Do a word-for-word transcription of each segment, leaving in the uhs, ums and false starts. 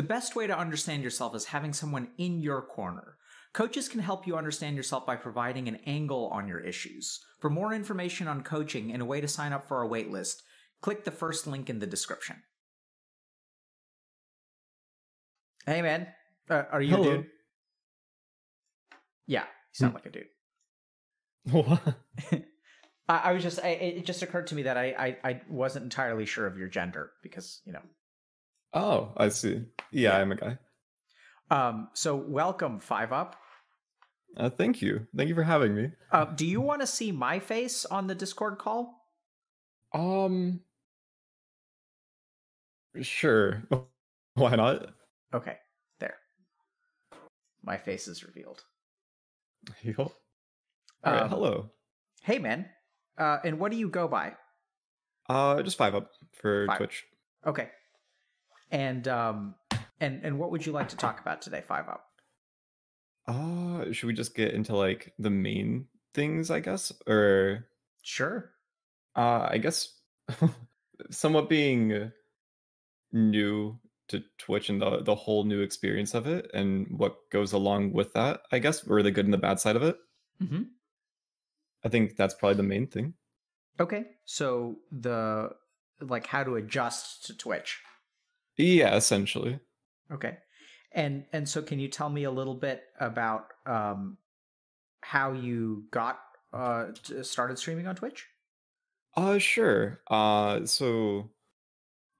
The best way to understand yourself is having someone in your corner. Coaches can help you understand yourself by providing an angle on your issues. For more information on coaching and a way to sign up for our waitlist, click the first link in the description. Hey man, uh, are you Hello. a dude? Yeah, you sound like a dude. What? I, I was just, I, it just occurred to me that I, I, I wasn't entirely sure of your gender because, you know. Oh, I see. Yeah, yeah. I'm a guy. Um, so welcome, five up. Uh, thank you. Thank you for having me. Uh, do you want to see my face on the Discord call? Um, sure. Why not? Okay, there. My face is revealed. Yo. All right, um, hello. Hey, man. Uh, and what do you go by? Uh, just five up for five. Twitch. Okay. And um, and and what would you like to talk about today, five up? Uh, should we just get into like the main things, I guess, or? Sure. Uh, I guess somewhat being new to Twitch and the, the whole new experience of it and what goes along with that, I guess, or the good and the bad side of it. Mm-hmm. I think that's probably the main thing. Okay. So the, like, how to adjust to Twitch. Yeah, essentially. Okay. And, and so can you tell me a little bit about um, how you got uh, started streaming on Twitch? Uh, sure. Uh, so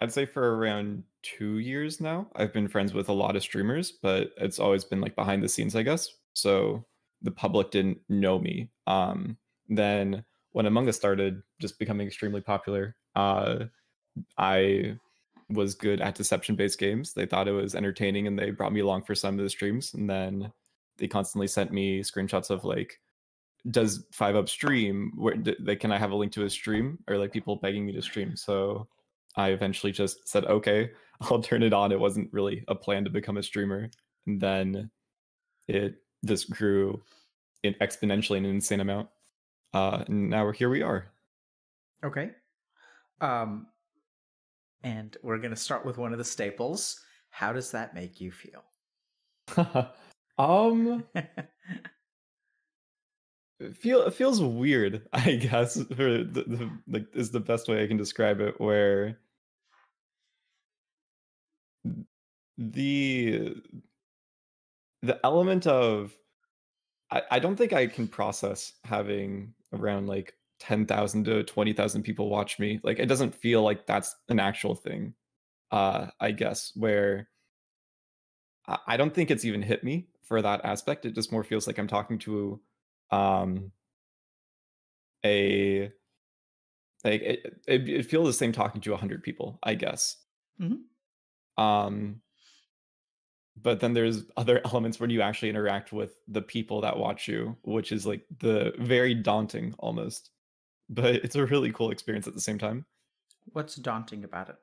I'd say for around two years now, I've been friends with a lot of streamers, but it's always been like behind the scenes, I guess. So the public didn't know me. Um, then when Among Us started just becoming extremely popular, uh, I was good at deception-based games. They thought it was entertaining and they brought me along for some of the streams. And then they constantly sent me screenshots of like, does five up stream? Where like, can I have a link to a stream? Or like people begging me to stream. So I eventually just said, okay, I'll turn it on. It wasn't really a plan to become a streamer. And then it just grew in exponentially an insane amount. Uh, and now we're here we are. Okay. Um, and we're going to start with one of the staples. How does that make you feel? um... It, feel, it feels weird, I guess, for the, the, like, is the best way I can describe it, where the the element of, I, I don't think I can process having around like ten thousand to twenty thousand people watch me. Like, it doesn't feel like that's an actual thing, uh, I guess, where I, I don't think it's even hit me for that aspect. It just more feels like I'm talking to um a like it, it, it feels the same talking to a hundred people, I guess. Mm-hmm. Um but then there's other elements where you actually interact with the people that watch you, which is like the very daunting almost, but it's a really cool experience at the same time. What's daunting about it?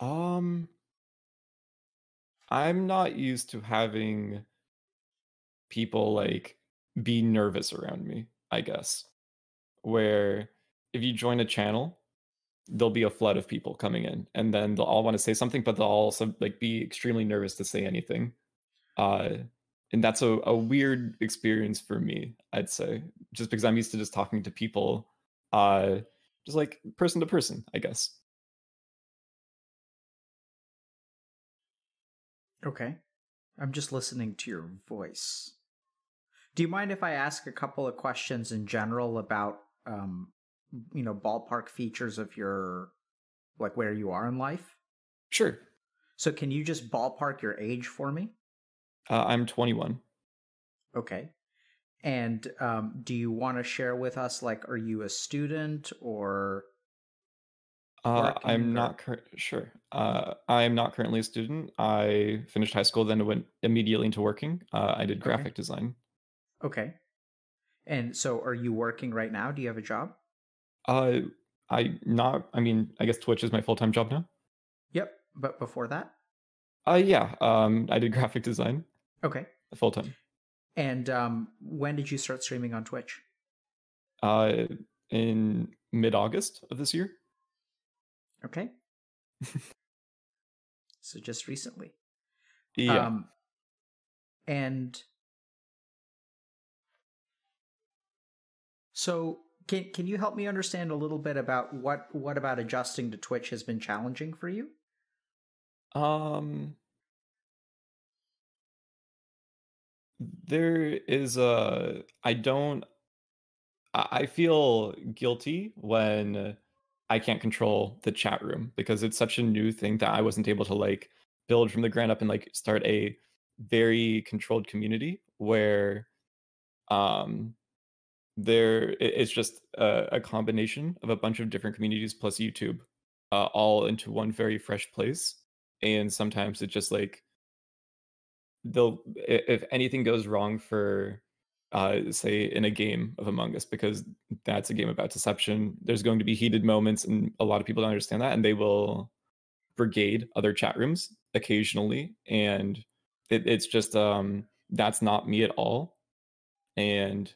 um I'm not used to having people like be nervous around me, I guess, where if you join a channel, there'll be a flood of people coming in and then they'll all want to say something, but they'll also like be extremely nervous to say anything. Uh, and that's a, a weird experience for me, I'd say, just because I'm used to just talking to people, uh, just like person to person, I guess. Okay. I'm just listening to your voice. Do you mind if I ask a couple of questions in general about, um, you know, ballpark features of your, like, where you are in life? Sure. So can you just ballpark your age for me? Uh, I'm twenty-one. Okay. And um, do you want to share with us, like, are you a student or? Uh, I'm not cur- sure. Uh, I'm not currently a student. I finished high school, then went immediately into working. Uh, I did graphic okay. design. Okay. And so are you working right now? Do you have a job? Uh, I not, I mean, I guess Twitch is my full-time job now. Yep. But before that? Uh, yeah. Um, I did graphic design. Okay. Full-time. And um, when did you start streaming on Twitch? Uh, in mid-August of this year. Okay. So just recently. Yeah. Um, and so can can you help me understand a little bit about what what about adjusting to Twitch has been challenging for you? Um there is a I don't I feel guilty when I can't control the chat room, because it's such a new thing that I wasn't able to like build from the ground up and like start a very controlled community where um there it's just a, a combination of a bunch of different communities plus YouTube uh, all into one very fresh place. And sometimes it's just like they'll if anything goes wrong for uh say in a game of Among Us, because that's a game about deception, there's going to be heated moments, and a lot of people don't understand that, and they will brigade other chat rooms occasionally, and it, it's just um that's not me at all, and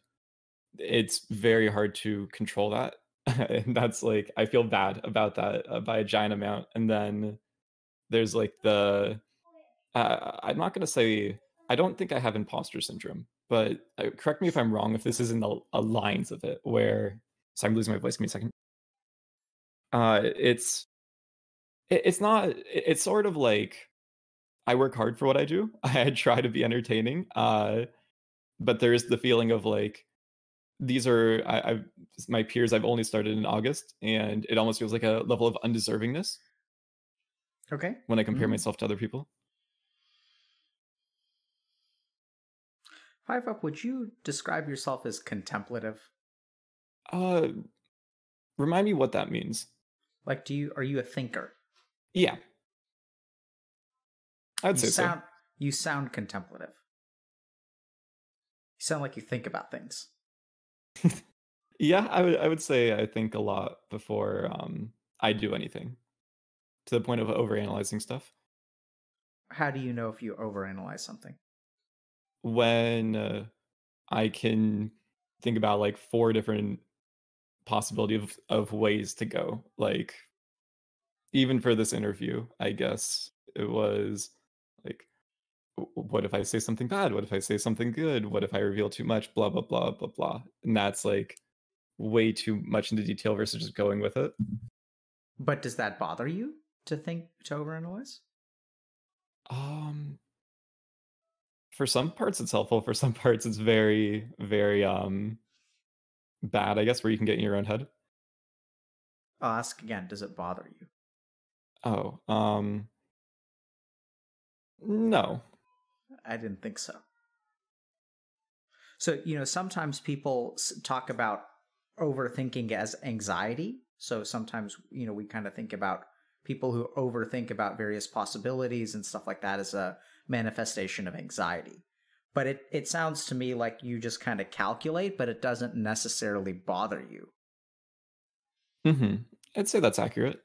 it's very hard to control that. And that's like I feel bad about that uh, by a giant amount. And then there's like the uh, I'm not gonna say I don't think I have imposter syndrome, but uh, correct me if I'm wrong, if this is in the uh, lines of it, where so I'm losing my voice. Give me a second. Uh, it's it, it's not. It, it's sort of like I work hard for what I do. I try to be entertaining, uh, but there is the feeling of like these are I, I've my peers. I've only started in August, and it almost feels like a level of undeservingness. Okay. When I compare mm-hmm. myself to other people. five up, would you describe yourself as contemplative? Uh, remind me what that means. Like, do you are you a thinker? Yeah, I'd you say sound, so. You sound contemplative. You sound like you think about things. Yeah, I would. I would say I think a lot before um, I do anything, to the point of overanalyzing stuff. How do you know if you overanalyze something? When uh, I can think about like four different possibility of, of ways to go. Like, even for this interview, I guess it was like, what if I say something bad? What if I say something good? What if I reveal too much? Blah, blah, blah, blah, blah. And that's like way too much into detail versus just going with it. But does that bother you? To think to overanalyze? Um, for some parts it's helpful. For some parts it's very, very um bad, I guess, where you can get in your own head. I'll ask again. Does it bother you? Oh, um, no. I didn't think so. So, you know, sometimes people talk about overthinking as anxiety. So sometimes, you know, we kind of think about people who overthink about various possibilities and stuff like that as a manifestation of anxiety. But it, it sounds to me like you just kind of calculate, but it doesn't necessarily bother you. Mm-hmm. I'd say that's accurate.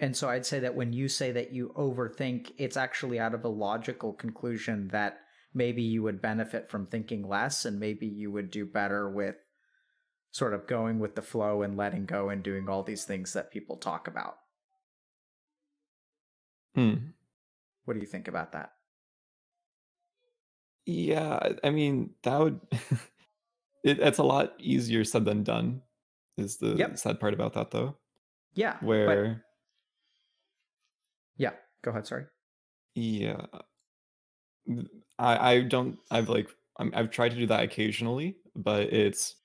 And so I'd say that when you say that you overthink, it's actually out of a logical conclusion that maybe you would benefit from thinking less, and maybe you would do better with sort of going with the flow and letting go and doing all these things that people talk about. Hmm. What do you think about that? Yeah, I mean, that would... it, it's a lot easier said than done, is the yep. sad part about that, though. Yeah. Where... But... Yeah, go ahead, sorry. Yeah. I, I don't... I've, like... I'm, I've tried to do that occasionally, but it's,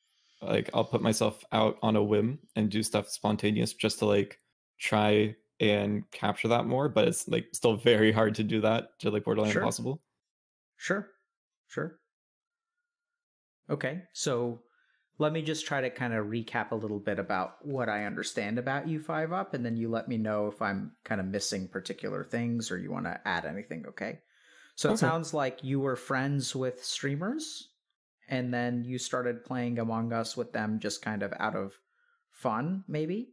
like, I'll put myself out on a whim and do stuff spontaneous just to, like, try and capture that more, but it's like still very hard to do that, to like borderline sure. impossible. Sure, sure. Okay, so let me just try to kind of recap a little bit about what I understand about you, five up, and then you let me know if I'm kind of missing particular things or you want to add anything, okay? So okay. It sounds like you were friends with streamers, and then you started playing Among Us with them just kind of out of fun, maybe?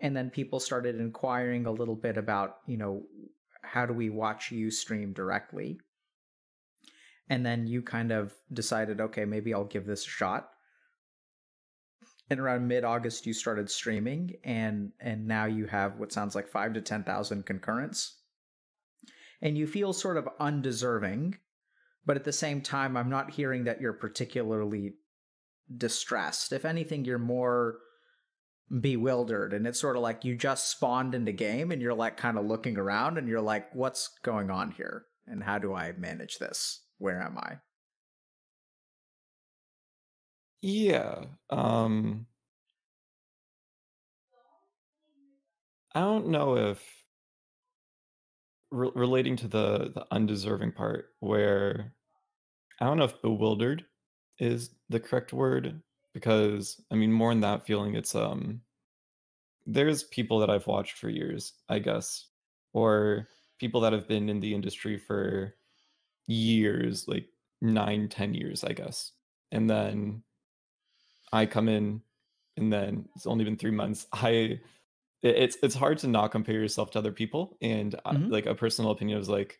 And then people started inquiring a little bit about, you know, how do we watch you stream directly? And then you kind of decided, okay, maybe I'll give this a shot. And around mid-August, you started streaming, and and now you have what sounds like five to ten thousand concurrents. and you feel sort of undeserving, but at the same time, I'm not hearing that you're particularly distressed. If anything, you're more bewildered, and it's sort of like you just spawned into game and you're like kind of looking around and you're like, what's going on here? And how do I manage this? Where am I? Yeah. Um, I don't know if re relating to the, the undeserving part, where I don't know if bewildered is the correct word, because I mean, more in that feeling, it's um, there's people that I've watched for years, I guess, or people that have been in the industry for years, like nine, ten years, I guess, and then I come in, and then it's only been three months. I it's it's hard to not compare yourself to other people, and mm-hmm. I, like a personal opinion is like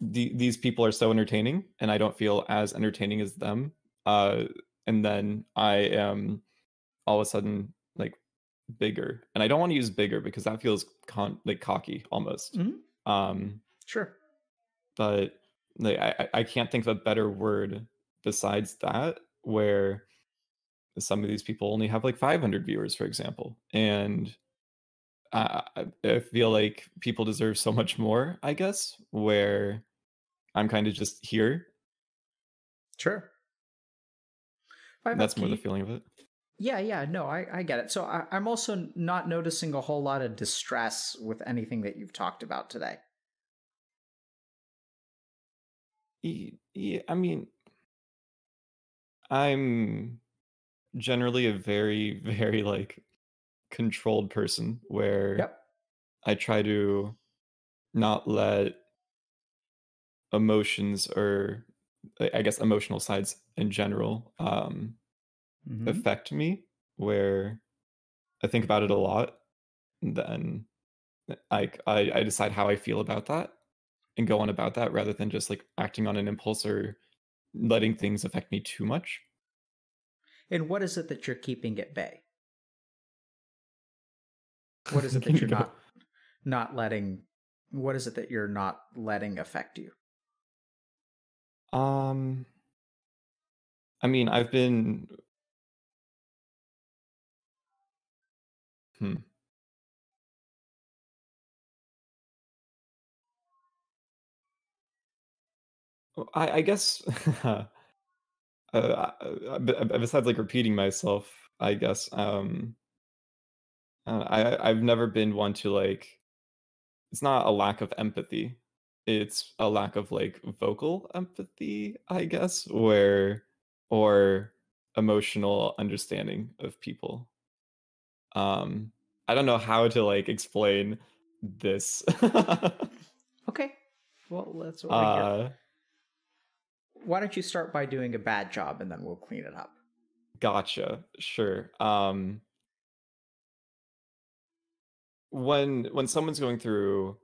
the, these people are so entertaining, and I don't feel as entertaining as them. Uh, and then I am all of a sudden like bigger, and I don't want to use bigger because that feels con like cocky almost. Mm-hmm. Um, sure, but like I I can't think of a better word besides that, where some of these people only have like five hundred viewers, for example, and I, I feel like people deserve so much more, I guess, where I'm kind of just here. Sure. That's more the feeling of it. Yeah, yeah, no, I, I get it. So I, I'm also not noticing a whole lot of distress with anything that you've talked about today. Yeah, I mean, I'm generally a very, very like controlled person, where yep. I try to not let emotions, or I guess emotional sides in general, um, mm-hmm. affect me, where I think about it a lot, and then I, I, I decide how I feel about that and go on about that, rather than just like acting on an impulse or letting things affect me too much. And what is it that you're keeping at bay? What is it that you're not not letting? What is it that you're not letting affect you? Um, I mean, I've been. Hmm. I I guess. Uh, besides like repeating myself, I guess, um, I, I've never been one to like, it's not a lack of empathy. It's a lack of like vocal empathy, I guess, where, or emotional understanding of people. Um, I don't know how to like explain this. Okay. Well, that's what I get. Uh, Why don't you start by doing a bad job, and then we'll clean it up. Gotcha. Sure. Um, when when someone's going through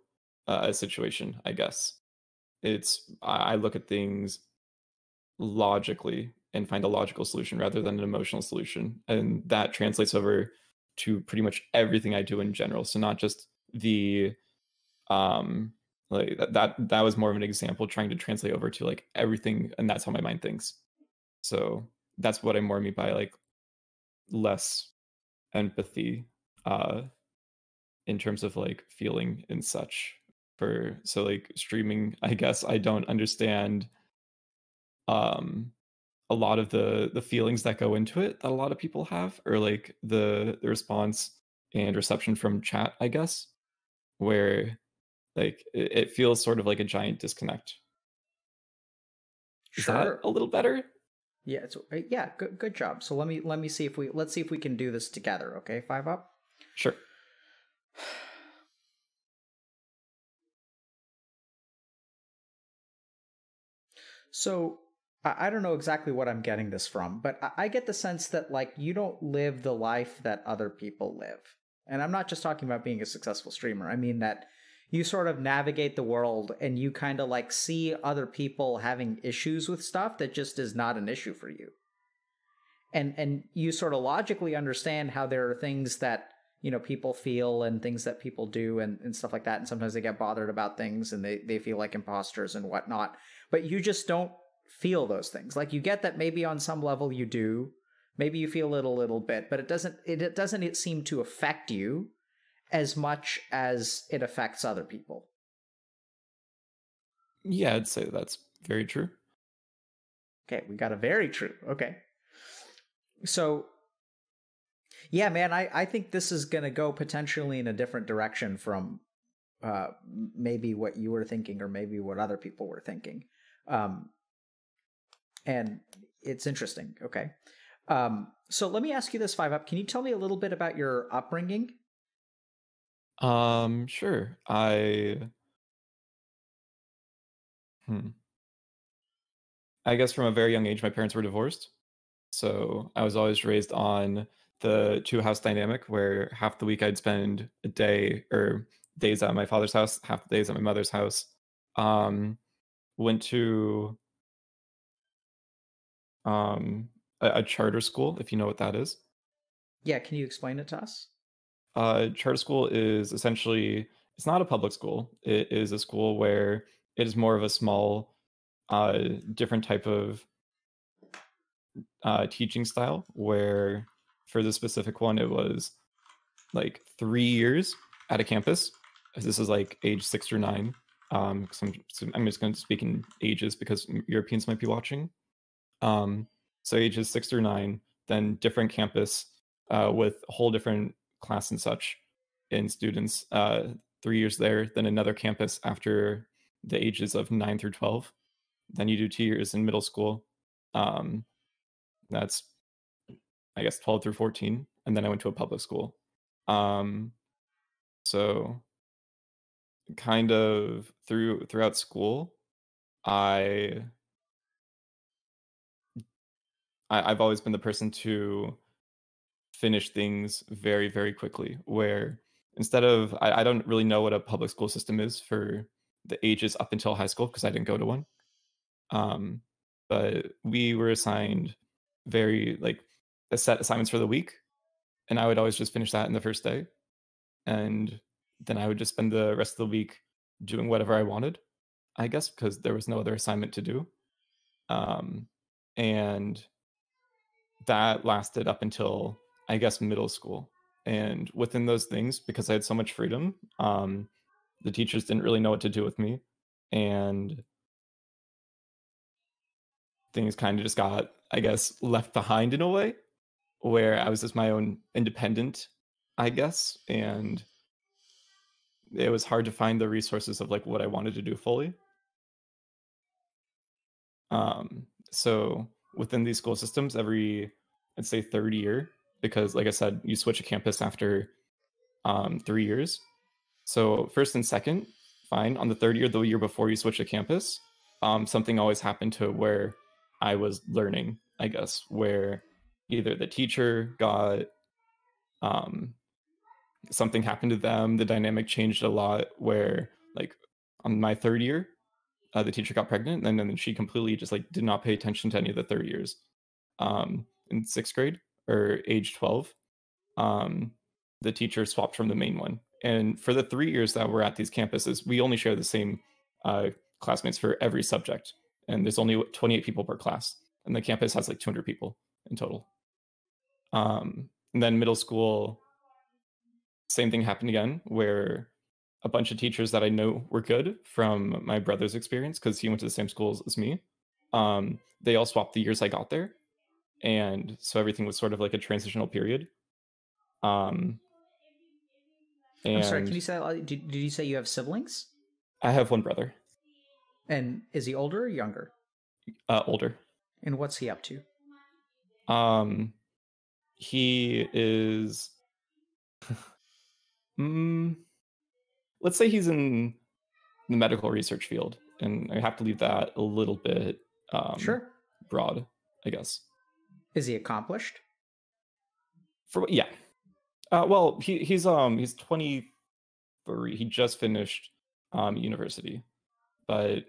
uh, a situation, I guess it's I, I look at things logically and find a logical solution rather than an emotional solution, and that translates over to pretty much everything I do in general. So not just the um. Like that that was more of an example, trying to translate over to like everything, and that's how my mind thinks. So that's what I more mean by like less empathy uh in terms of like feeling and such. For so like streaming, I guess I don't understand um a lot of the the feelings that go into it that a lot of people have, or like the the response and reception from chat, I guess, where like it feels sort of like a giant disconnect. Is sure. that a little better? Yeah. It's, yeah. Good. Good job. So let me let me see if we let's see if we can do this together. Okay. Five up. Sure. So I don't know exactly what I'm getting this from, but I get the sense that like you don't live the life that other people live, and I'm not just talking about being a successful streamer. I mean that. You sort of navigate the world and you kind of like see other people having issues with stuff that just is not an issue for you. And and you sort of logically understand how there are things that you know, people feel and things that people do and, and stuff like that. And sometimes they get bothered about things and they, they feel like imposters and whatnot. But you just don't feel those things. Like, you get that maybe on some level you do. Maybe you feel it a little bit, but it doesn't it, it doesn't it seem to affect you as much as it affects other people. Yeah, I'd say that's very true. Okay, we got a very true. Okay. So, yeah, man, I, I think this is going to go potentially in a different direction from uh, maybe what you were thinking or maybe what other people were thinking. Um, and it's interesting. Okay. Um, so let me ask you this, five up. Can you tell me a little bit about your upbringing? Um, sure. I... Hmm. I guess from a very young age, my parents were divorced. So I was always raised on the two-house dynamic where half the week I'd spend a day or days at my father's house, half the days at my mother's house. Um, went to um, a, a charter school, if you know what that is. Yeah, can you explain it to us? Uh, charter school is essentially, it's not a public school. It is a school where it is more of a small, uh, different type of uh, teaching style, where for this specific one, it was like three years at a campus. This is like age six or nine. Um, so I'm, so I'm just going to speak in ages because Europeans might be watching. Um, so ages six through nine, then different campus uh, with a whole different class and such in students. Uh, three years there, then another campus after the ages of nine through twelve. Then you do two years in middle school. Um, that's, I guess, twelve through fourteen. And then I went to a public school. Um, so kind of through throughout school, I, I I've always been the person to finish things very, very quickly, where instead of, I, I don't really know what a public school system is for the ages up until high school, because I didn't go to one. Um, but we were assigned very like a set assignments for the week, and I would always just finish that in the first day, and then I would just spend the rest of the week doing whatever I wanted, I guess, because there was no other assignment to do. Um, and that lasted up until, I guess, middle school. And within those things, because I had so much freedom, um, the teachers didn't really know what to do with me, and things kind of just got, I guess, left behind in a way, where I was just my own independent, I guess, and it was hard to find the resources of like what I wanted to do fully. Um, so within these school systems, every, I'd say third year, because like I said, you switch a campus after um, three years. So first and second, fine. On the third year, the year before you switch a campus, um, something always happened to where I was learning, I guess, where either the teacher got, um, something happened to them, the dynamic changed a lot, where like on my third year, uh, the teacher got pregnant, and then she completely just like did not pay attention to any of the third years um, in sixth grade or age twelve. Um, the teacher swapped from the main one. And for the three years that we're at these campuses, we only share the same uh, classmates for every subject. And there's only twenty-eight people per class, and the campus has like two hundred people in total. Um, and then middle school, same thing happened again, where a bunch of teachers that I know were good from my brother's experience, because he went to the same schools as me, um, they all swapped the years I got there. And so everything was sort of like a transitional period. Um, and I'm sorry, can you say, did, did you say you have siblings? I have one brother. And is he older or younger? Uh, older. And what's he up to? Um, he is, mm, let's say he's in the medical research field, and I have to leave that a little bit um, sure. broad, I guess. Is he accomplished? For yeah, uh, well, he he's um he's twenty-three. He just finished um university, but.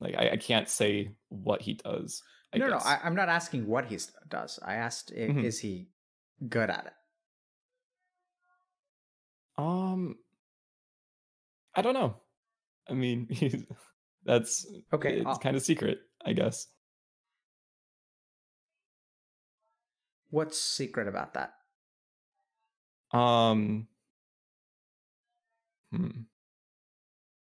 Like, I, I can't say what he does. I no, guess. no, I, I'm not asking what he does. I asked, mm-hmm. is he good at it? Um, I don't know. I mean, that's okay. It's I'll... kind of secret, I guess. What's secret about that? Um. Hmm.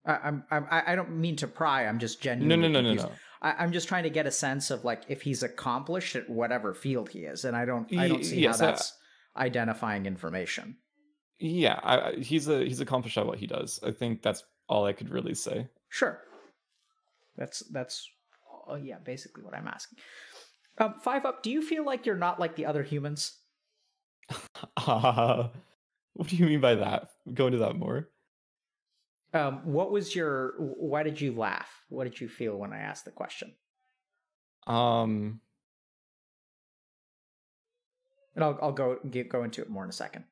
I, I'm. I. I don't mean to pry. I'm just genuinely. No. No. No. Confused. No. No. I, I'm just trying to get a sense of like if he's accomplished at whatever field he is, and I don't. I don't see yes, how that's uh, identifying information. Yeah, I, he's a he's accomplished at what he does. I think that's all I could really say. Sure. That's that's. Oh yeah, basically what I'm asking. Um, five up, do you feel like you're not like the other humans? Uh, what do you mean by that? Go into that more. Um, what was your... Why did you laugh? What did you feel when I asked the question? Um, and I'll, I'll go, get, go into it more in a second.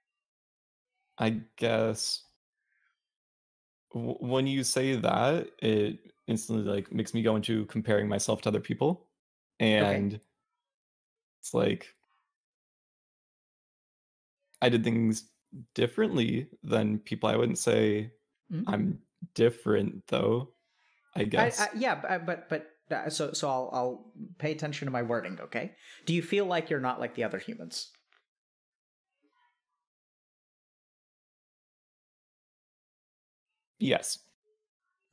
I guess... W when you say that, it instantly like makes me go into comparing myself to other people. And... Okay. It's like... I did things differently than people. I wouldn't say... Mm-hmm. I'm different, though, I guess. I, I, yeah, but but, but uh, so so I'll I'll pay attention to my wording, okay? Do you feel like you're not like the other humans? Yes.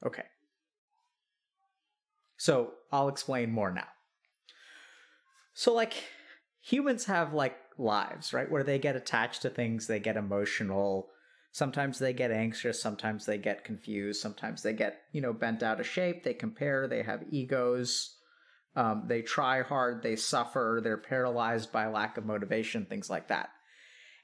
Okay. So I'll explain more now. So like humans have like lives, right? Where they get attached to things, they get emotional. Sometimes they get anxious, sometimes they get confused, sometimes they get, you know, bent out of shape, they compare, they have egos, um, they try hard, they suffer, they're paralyzed by lack of motivation, things like that.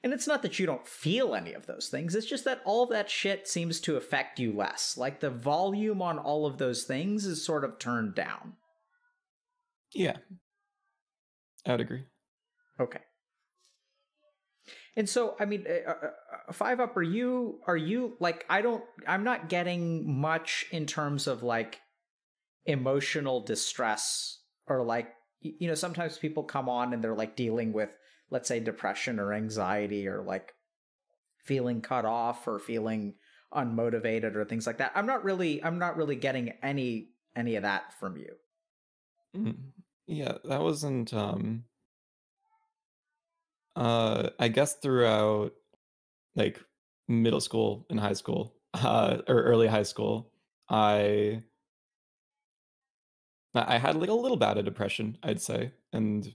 And it's not that you don't feel any of those things, it's just that all that shit seems to affect you less. Like, the volume on all of those things is sort of turned down. Yeah. I would agree. Okay. And so, I mean, uh, five up, are you, are you, like, I don't, I'm not getting much in terms of, like, emotional distress or, like, you know, sometimes people come on and they're, like, dealing with, let's say, depression or anxiety or, like, feeling cut off or feeling unmotivated or things like that. I'm not really, I'm not really getting any, any of that from you. Mm, yeah, that wasn't, um... Uh, I guess throughout like middle school and high school, uh, or early high school, I I had like a little bout of depression, I'd say, and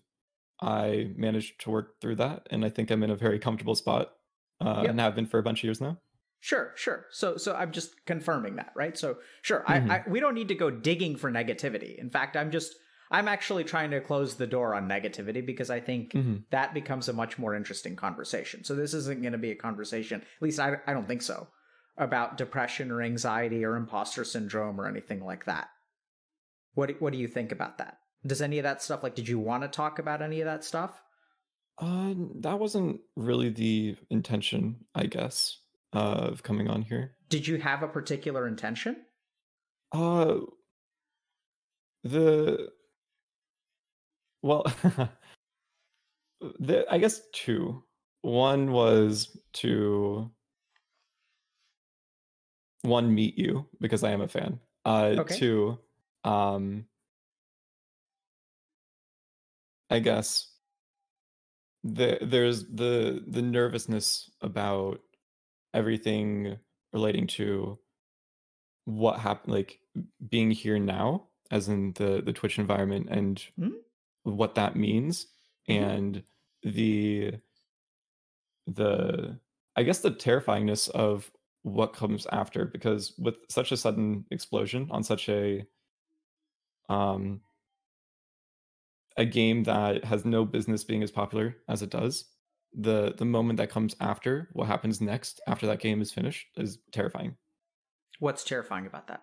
I managed to work through that. And I think I'm in a very comfortable spot, uh, yep. and have been for a bunch of years now. Sure, sure. So, so I'm just confirming that, right? So, sure, mm-hmm. I, I we don't need to go digging for negativity. In fact, I'm just. I'm actually trying to close the door on negativity because I think mm-hmm. that becomes a much more interesting conversation. So this isn't going to be a conversation, at least I, I don't think so, about depression or anxiety or imposter syndrome or anything like that. What, what do you think about that? Does any of that stuff, like, did you want to talk about any of that stuff? Uh, that wasn't really the intention, I guess, uh, of coming on here. Did you have a particular intention? Uh, the... Well, the, I guess two. One was to, one, meet you, because I am a fan. Uh, okay. Two, um, I guess the, there's the, the nervousness about everything relating to what happened, like being here now, as in the, the Twitch environment and... Mm-hmm. what that means, and the the I guess the terrifyingness of what comes after, because with such a sudden explosion on such a um a game that has no business being as popular as it does, the the moment that comes after, what happens next after that game is finished, is terrifying. What's terrifying about that?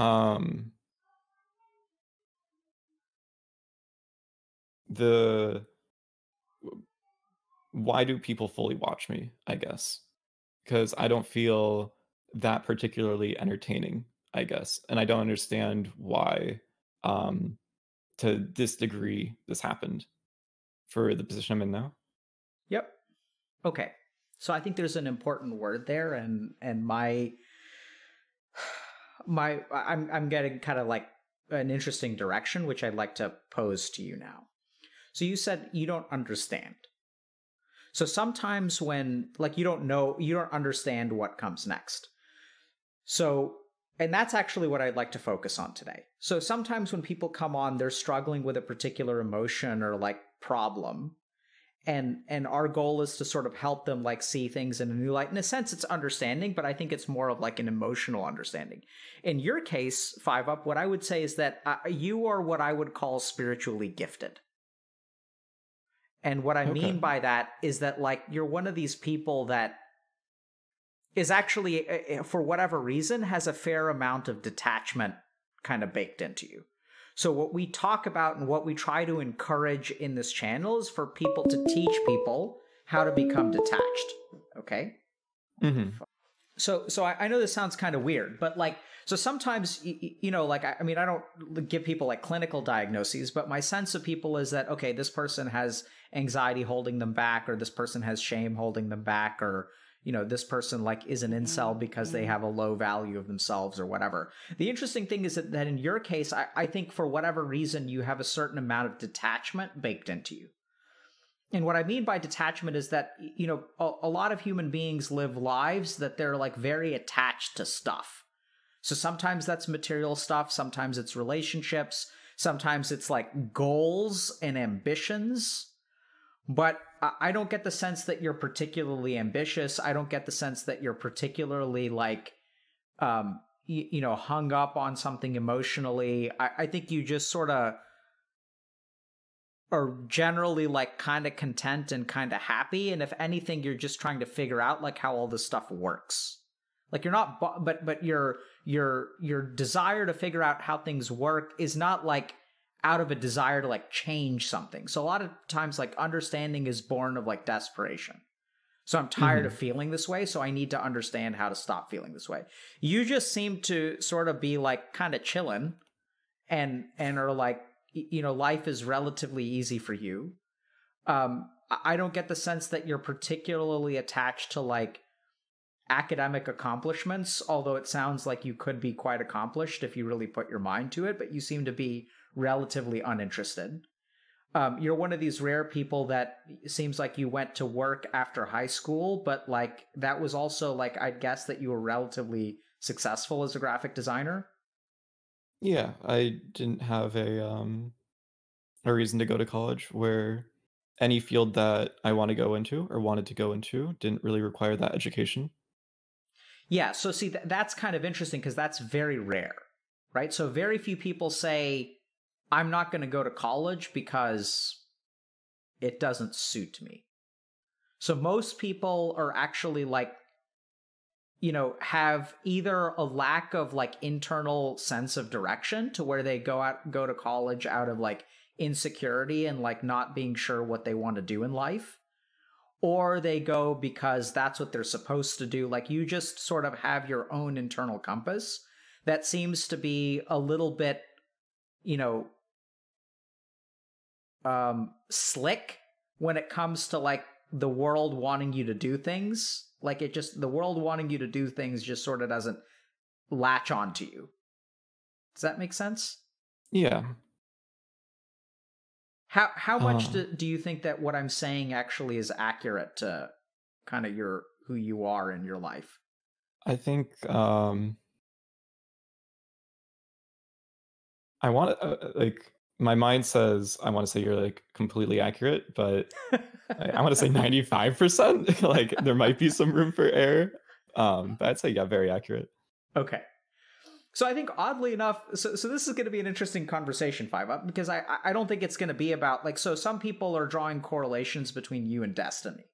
Um the why do people fully watch me, I guess, because I don't feel that particularly entertaining, I guess, and I don't understand why um to this degree this happened for the position I'm in now. Yep. Okay, So I think there's an important word there, and and my my I'm I'm getting kind of like an interesting direction, which I'd like to pose to you now. So you said you don't understand. So sometimes when like you don't know, you don't understand what comes next. So, and that's actually what I'd like to focus on today. So sometimes when people come on, they're struggling with a particular emotion or like problem. And and our goal is to sort of help them like see things in a new light. In a sense, it's understanding, but I think it's more of like an emotional understanding. In your case, five up, what I would say is that uh, you are what I would call spiritually gifted. And what I okay. mean by that is that like you're one of these people that is actually, uh, for whatever reason, has a fair amount of detachment kind of baked into you. So what we talk about and what we try to encourage in this channel is for people to teach people how to become detached. Okay. Mm-hmm. So, so I, I know this sounds kind of weird, but like, so sometimes, you, you know, like, I, I mean, I don't give people like clinical diagnoses, but my sense of people is that, okay, this person has anxiety holding them back, or this person has shame holding them back, or, you know, this person like is an incel because they have a low value of themselves or whatever. The interesting thing is that, that in your case, I, I think for whatever reason, you have a certain amount of detachment baked into you. And what I mean by detachment is that, you know, a, a lot of human beings live lives that they're like very attached to stuff. So sometimes that's material stuff. Sometimes it's relationships. Sometimes it's like goals and ambitions. But I don't get the sense that you're particularly ambitious. I don't get the sense that you're particularly like, um, you, you know, hung up on something emotionally. I, I think you just sort of are generally like kind of content and kind of happy. And if anything, you're just trying to figure out like how all this stuff works. Like you're not, but but your your your desire to figure out how things work is not like out of a desire to like change something. So a lot of times like understanding is born of like desperation. So I'm tired mm-hmm. of feeling this way. So I need to understand how to stop feeling this way. You just seem to sort of be like kind of chilling and, and are like, you know, life is relatively easy for you. Um, I don't get the sense that you're particularly attached to like academic accomplishments, although it sounds like you could be quite accomplished if you really put your mind to it, but you seem to be relatively uninterested. Um, you're one of these rare people that seems like you went to work after high school, but like that was also like, I'd guess that you were relatively successful as a graphic designer. Yeah, I didn't have a um a reason to go to college, where any field that I want to go into or wanted to go into didn't really require that education. Yeah, so see, th- that's kind of interesting because that's very rare, right? So very few people say, I'm not going to go to college because it doesn't suit me. So most people are actually like, you know, have either a lack of like internal sense of direction to where they go out, go to college out of like insecurity and like not being sure what they want to do in life, or they go because that's what they're supposed to do. Like you just sort of have your own internal compass that seems to be a little bit, you know, um, slick when it comes to like the world wanting you to do things. Like it just, the world wanting you to do things just sort of doesn't latch onto you. Does that make sense? Yeah. How how much um, do, do you think that what I'm saying actually is accurate to kind of your, who you are in your life? I think, um, I want to, uh, like, my mind says, I want to say you're, like, completely accurate, but I, I want to say ninety-five percent. Like, there might be some room for error, um, but I'd say, yeah, very accurate. Okay. So I think, oddly enough, so, so this is going to be an interesting conversation, five up, because I, I don't think it's going to be about, like, so some people are drawing correlations between you and Destiny,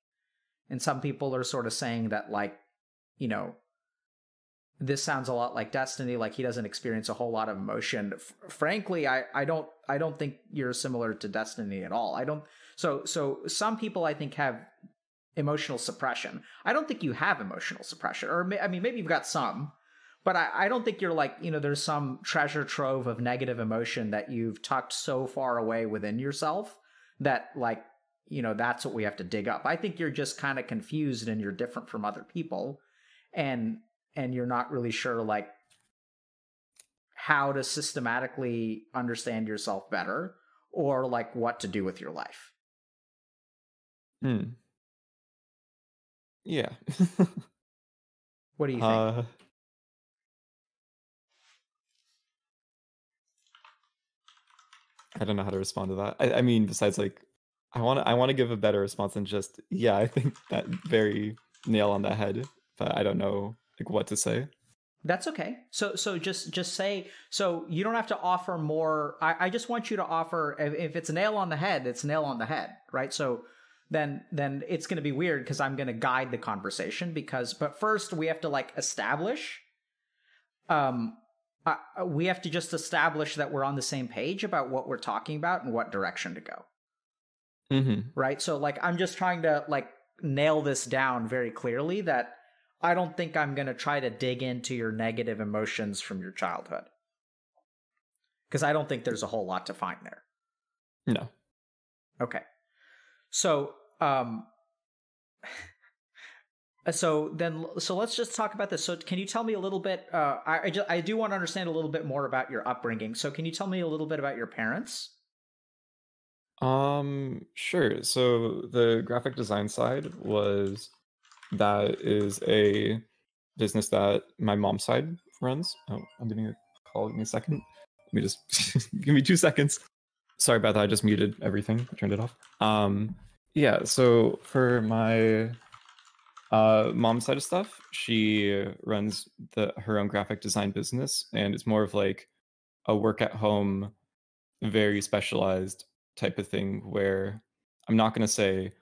and some people are sort of saying that, like, you know, this sounds a lot like Destiny, like he doesn't experience a whole lot of emotion. F- frankly, I, I don't I don't think you're similar to Destiny at all. I don't so so some people I think have emotional suppression. I don't think you have emotional suppression, or I mean maybe you've got some, but I, I don't think you're like, you know, there's some treasure trove of negative emotion that you've tucked so far away within yourself that like you know, that's what we have to dig up. I think you're just kind of confused and you're different from other people, and and you're not really sure like how to systematically understand yourself better or like what to do with your life. Hmm. Yeah. What do you think? Uh... I don't know how to respond to that. I, I mean, besides, like, I want to I want to give a better response than just, yeah, I think that very nail on the head, but I don't know like what to say. That's okay. So so just just say, so you don't have to offer more. I, I just want you to offer, if it's a nail on the head, it's a nail on the head, right? So then then it's going to be weird because I'm going to guide the conversation because, but first we have to like establish, um, Uh, we have to just establish that we're on the same page about what we're talking about and what direction to go. Mm-hmm. Right? So, like, I'm just trying to, like, nail this down very clearly that I don't think I'm going to try to dig into your negative emotions from your childhood. Because I don't think there's a whole lot to find there. No. Okay. So, um... So then, so let's just talk about this. So can you tell me a little bit, uh, I, I, just, I do want to understand a little bit more about your upbringing. So can you tell me a little bit about your parents? Um, sure. So the graphic design side was, that is a business that my mom's side runs. Oh, I'm getting a call. Give me a second. Let me just, give me two seconds. Sorry about that. I just muted everything. I turned it off. Um, yeah. So for my... Uh, mom's side of stuff, she runs the her own graphic design business, and it's more of like a work at home, very specialized type of thing where I'm not going to say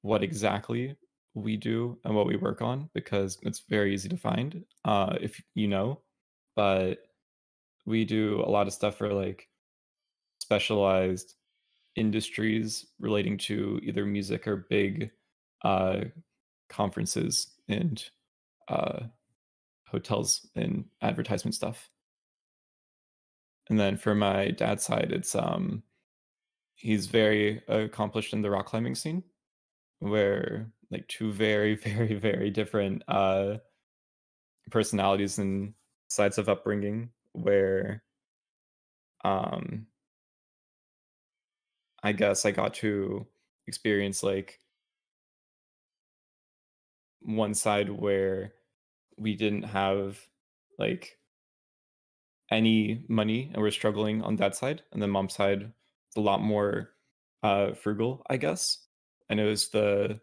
what exactly we do and what we work on because it's very easy to find uh, if you know, but we do a lot of stuff for like specialized industries relating to either music or big uh conferences and uh hotels and advertisement stuff. And then for my dad's side, it's um he's very accomplished in the rock climbing scene, where like two very very very different uh personalities and sides of upbringing, where um I guess I got to experience like one side where we didn't have like any money and we're struggling on that side, and then mom's side it's a lot more uh frugal, I guess. And it was the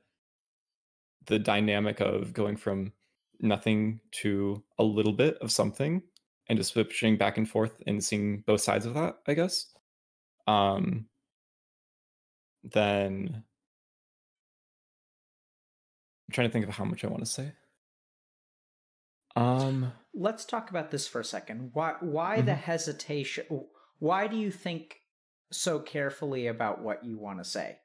the dynamic of going from nothing to a little bit of something and just switching back and forth and seeing both sides of that, I guess. Um then I'm trying to think of how much I want to say. Um, let's talk about this for a second. Why why mm-hmm. the hesitation? Why do you think so carefully about what you want to say?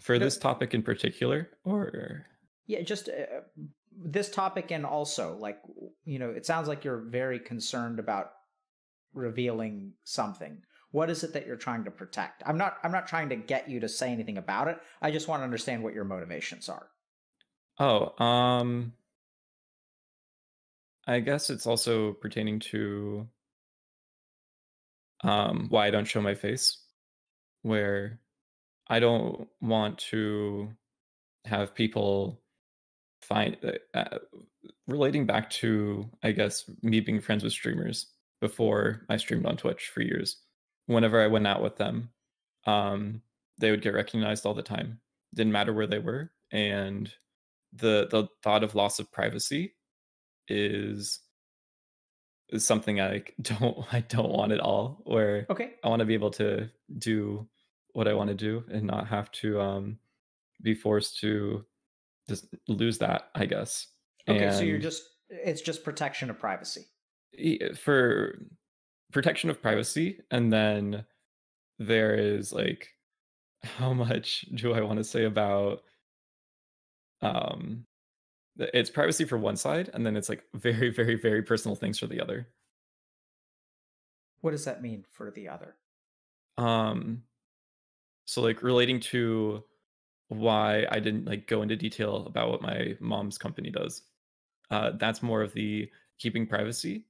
For the, this topic in particular, or yeah, just uh, this topic, and also like, you know, it sounds like you're very concerned about revealing something. What is it that you're trying to protect? I'm not I'm not trying to get you to say anything about it. I just want to understand what your motivations are. Oh, um I guess it's also pertaining to um why I don't show my face, where I don't want to have people find uh, relating back to, I guess, me being friends with streamers before I streamed on Twitch for years. Whenever I went out with them, um, they would get recognized all the time. Didn't matter where they were. And the the thought of loss of privacy is, is something I don't I don't want at all. Where okay. I want to be able to do what I want to do and not have to um, be forced to just lose that, I guess. Okay, and so you're just it's just protection of privacy. For protection of privacy, and then there is like, how much do I want to say about um it's privacy for one side, and then it's like very very very personal things for the other. What does that mean for the other? Um So like relating to why I didn't like go into detail about what my mom's company does, uh, that's more of the keeping privacy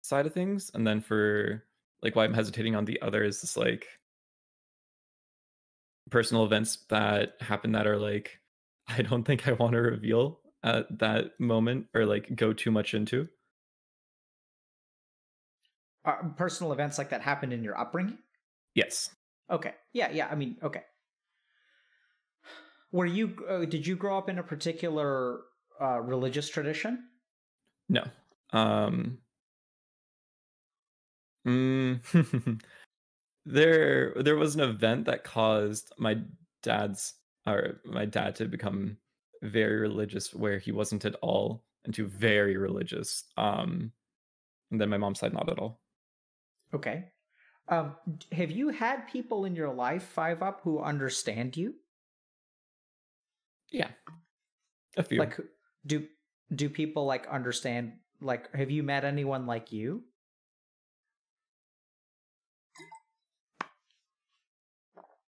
side of things. And then for like why I'm hesitating on the other is this like personal events that happen that are like, I don't think I want to reveal at that moment or like go too much into. Are personal events like that happen in your upbringing? Yes. Okay. Yeah. Yeah. I mean, okay. Were you, uh, did you grow up in a particular uh, religious tradition? No. Um, mm, there, there was an event that caused my dad's, or my dad to become very religious, where he wasn't at all into very religious. Um, and then my mom's side, not at all. Okay. Um, have you had people in your life, five up, who understand you? Yeah, a few. Like, do do people like understand? Like, have you met anyone like you?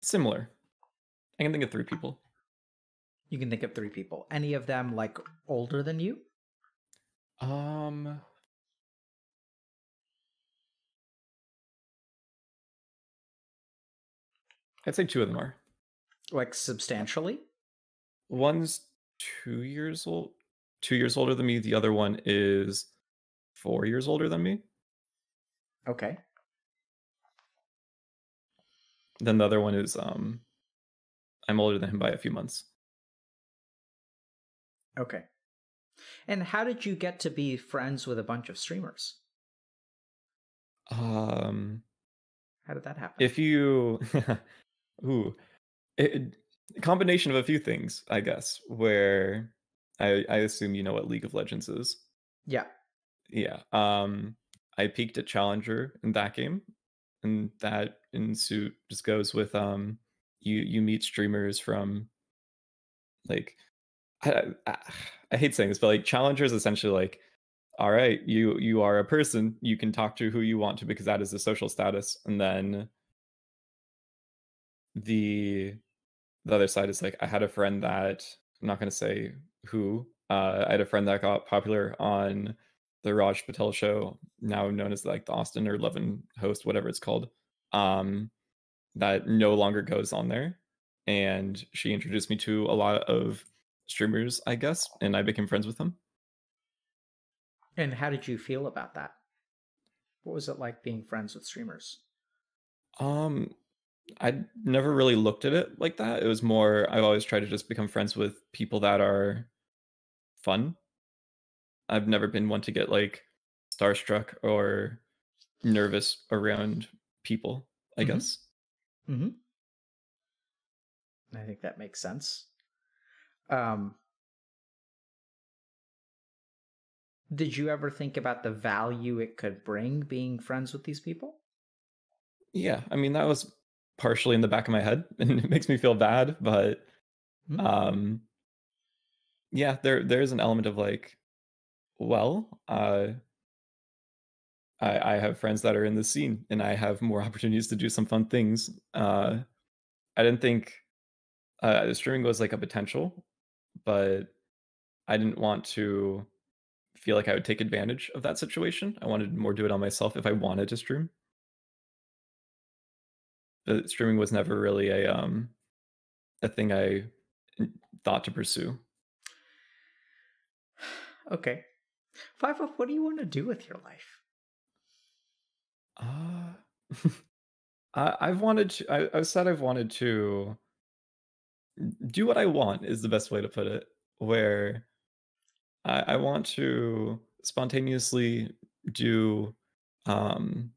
Similar. I can think of three people. You can think of three people. Any of them like older than you? Um. I'd say two of them are. Like substantially? One's two years old, two years older than me. The other one is four years older than me. Okay. Then the other one is, um, I'm older than him by a few months. Okay. And how did you get to be friends with a bunch of streamers? Um, how did that happen? If you... Ooh, it, a combination of a few things, I guess, where I, I assume you know what League of Legends is. Yeah. Yeah. Um, I peaked at Challenger in that game, and that ensuit just goes with um, you you meet streamers from, like, I, I, I hate saying this, but like Challenger is essentially like, all right, you you are a person, you can talk to who you want to because that is the social status, and then the the other side is like I had a friend that I'm not going to say who uh I had a friend that got popular on the Raj Patel show, now known as like the Austin or Levin host, whatever it's called, um that no longer goes on there, and she introduced me to a lot of streamers, I guess, and I became friends with them. And how did you feel about that? What was it like being friends with streamers? um I never really looked at it like that. It was more, I've always tried to just become friends with people that are fun. I've never been one to get like starstruck or nervous around people, I mm-hmm. guess. Mm-hmm. I think that makes sense. Um, did you ever think about the value it could bring being friends with these people? Yeah, I mean, that was partially in the back of my head, and it makes me feel bad, but um yeah, there there's an element of like, well, uh I I have friends that are in the scene and I have more opportunities to do some fun things. Uh I didn't think uh streaming was like a potential, but I didn't want to feel like I would take advantage of that situation. I wanted more do it on myself if I wanted to stream. Streaming was never really a um a thing I thought to pursue. Okay. five up, what do you want to do with your life? Uh I I've wanted to I, I said I've wanted to do what I want is the best way to put it, where I, I want to spontaneously do um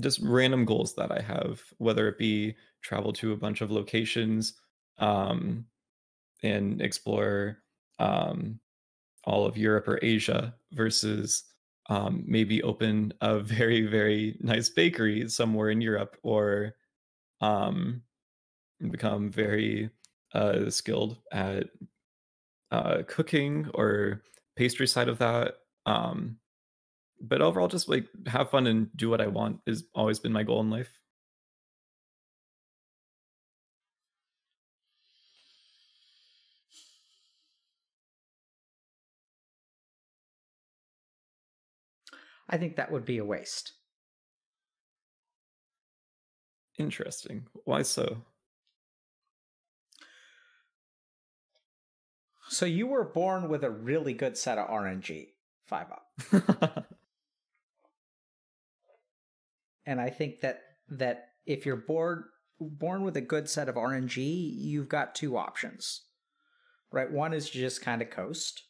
just random goals that I have, whether it be travel to a bunch of locations um, and explore um, all of Europe or Asia, versus um, maybe open a very, very nice bakery somewhere in Europe, or um, become very uh, skilled at uh, cooking or pastry side of that. Um, But overall, just like have fun and do what I want has always been my goal in life. I think that would be a waste. Interesting. Why so? So you were born with a really good set of R N G, five up. And I think that that if you're born born with a good set of R N G, you've got two options, right? One is you just kind of coast,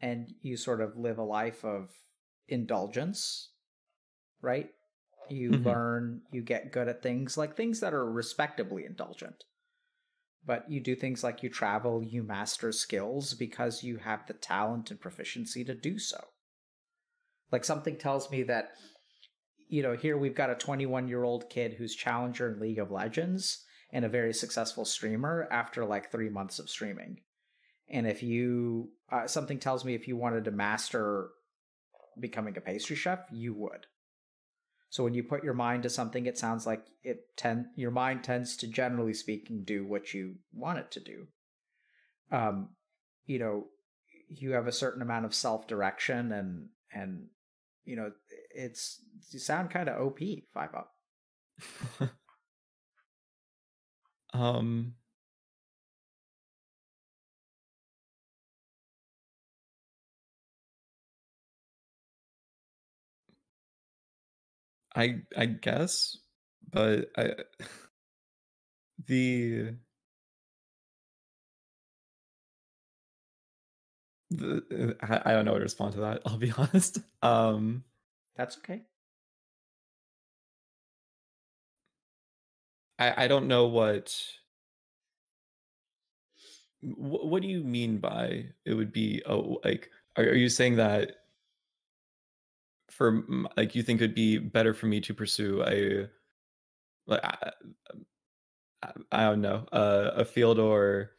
and you sort of live a life of indulgence, right? You mm-hmm. learn, you get good at things, like things that are respectably indulgent. But you do things like you travel, you master skills because you have the talent and proficiency to do so. Like something tells me that, you know, here we've got a twenty-one-year-old kid who's Challenger in League of Legends and a very successful streamer after like three months of streaming. And if you, uh, something tells me if you wanted to master becoming a pastry chef, you would. So when you put your mind to something, it sounds like it ten, your mind tends to, generally speaking, do what you want it to do. Um, you know, you have a certain amount of self-direction and, and you know, it's you sound kind of O P, five up. um. I I guess, but I the the I, I don't know how to respond to that. I'll be honest. Um, That's okay. I I don't know what. Wh what do you mean by it would be? Oh, like are are you saying that? For like, you think it'd be better for me to pursue a, like, I, I don't know, uh, a field, or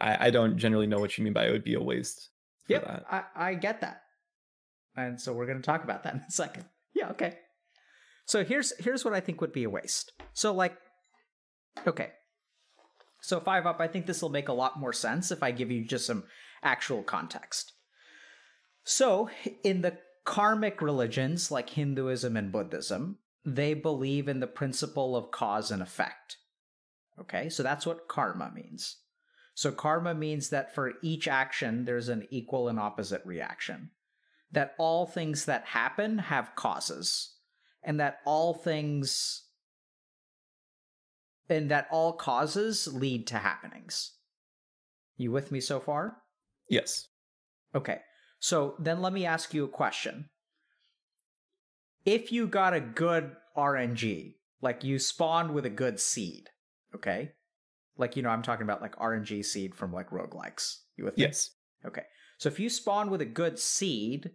I, I don't generally know what you mean by it would be a waste. Yeah, I, I get that, and so we're going to talk about that in a second. Yeah, okay. So here's here's what I think would be a waste. So like, okay, so five up. I think this will make a lot more sense if I give you just some actual context. So in the karmic religions like Hinduism and Buddhism, they believe in the principle of cause and effect. Okay, so that's what karma means. So karma means that for each action, there's an equal and opposite reaction. That all things that happen have causes, and that all things, and that all causes lead to happenings. You with me so far? Yes. Okay. So then let me ask you a question. If you got a good R N G, like you spawned with a good seed, okay? Like, you know, I'm talking about like R N G seed from like roguelikes. You with me? Yes. Okay. So if you spawn with a good seed,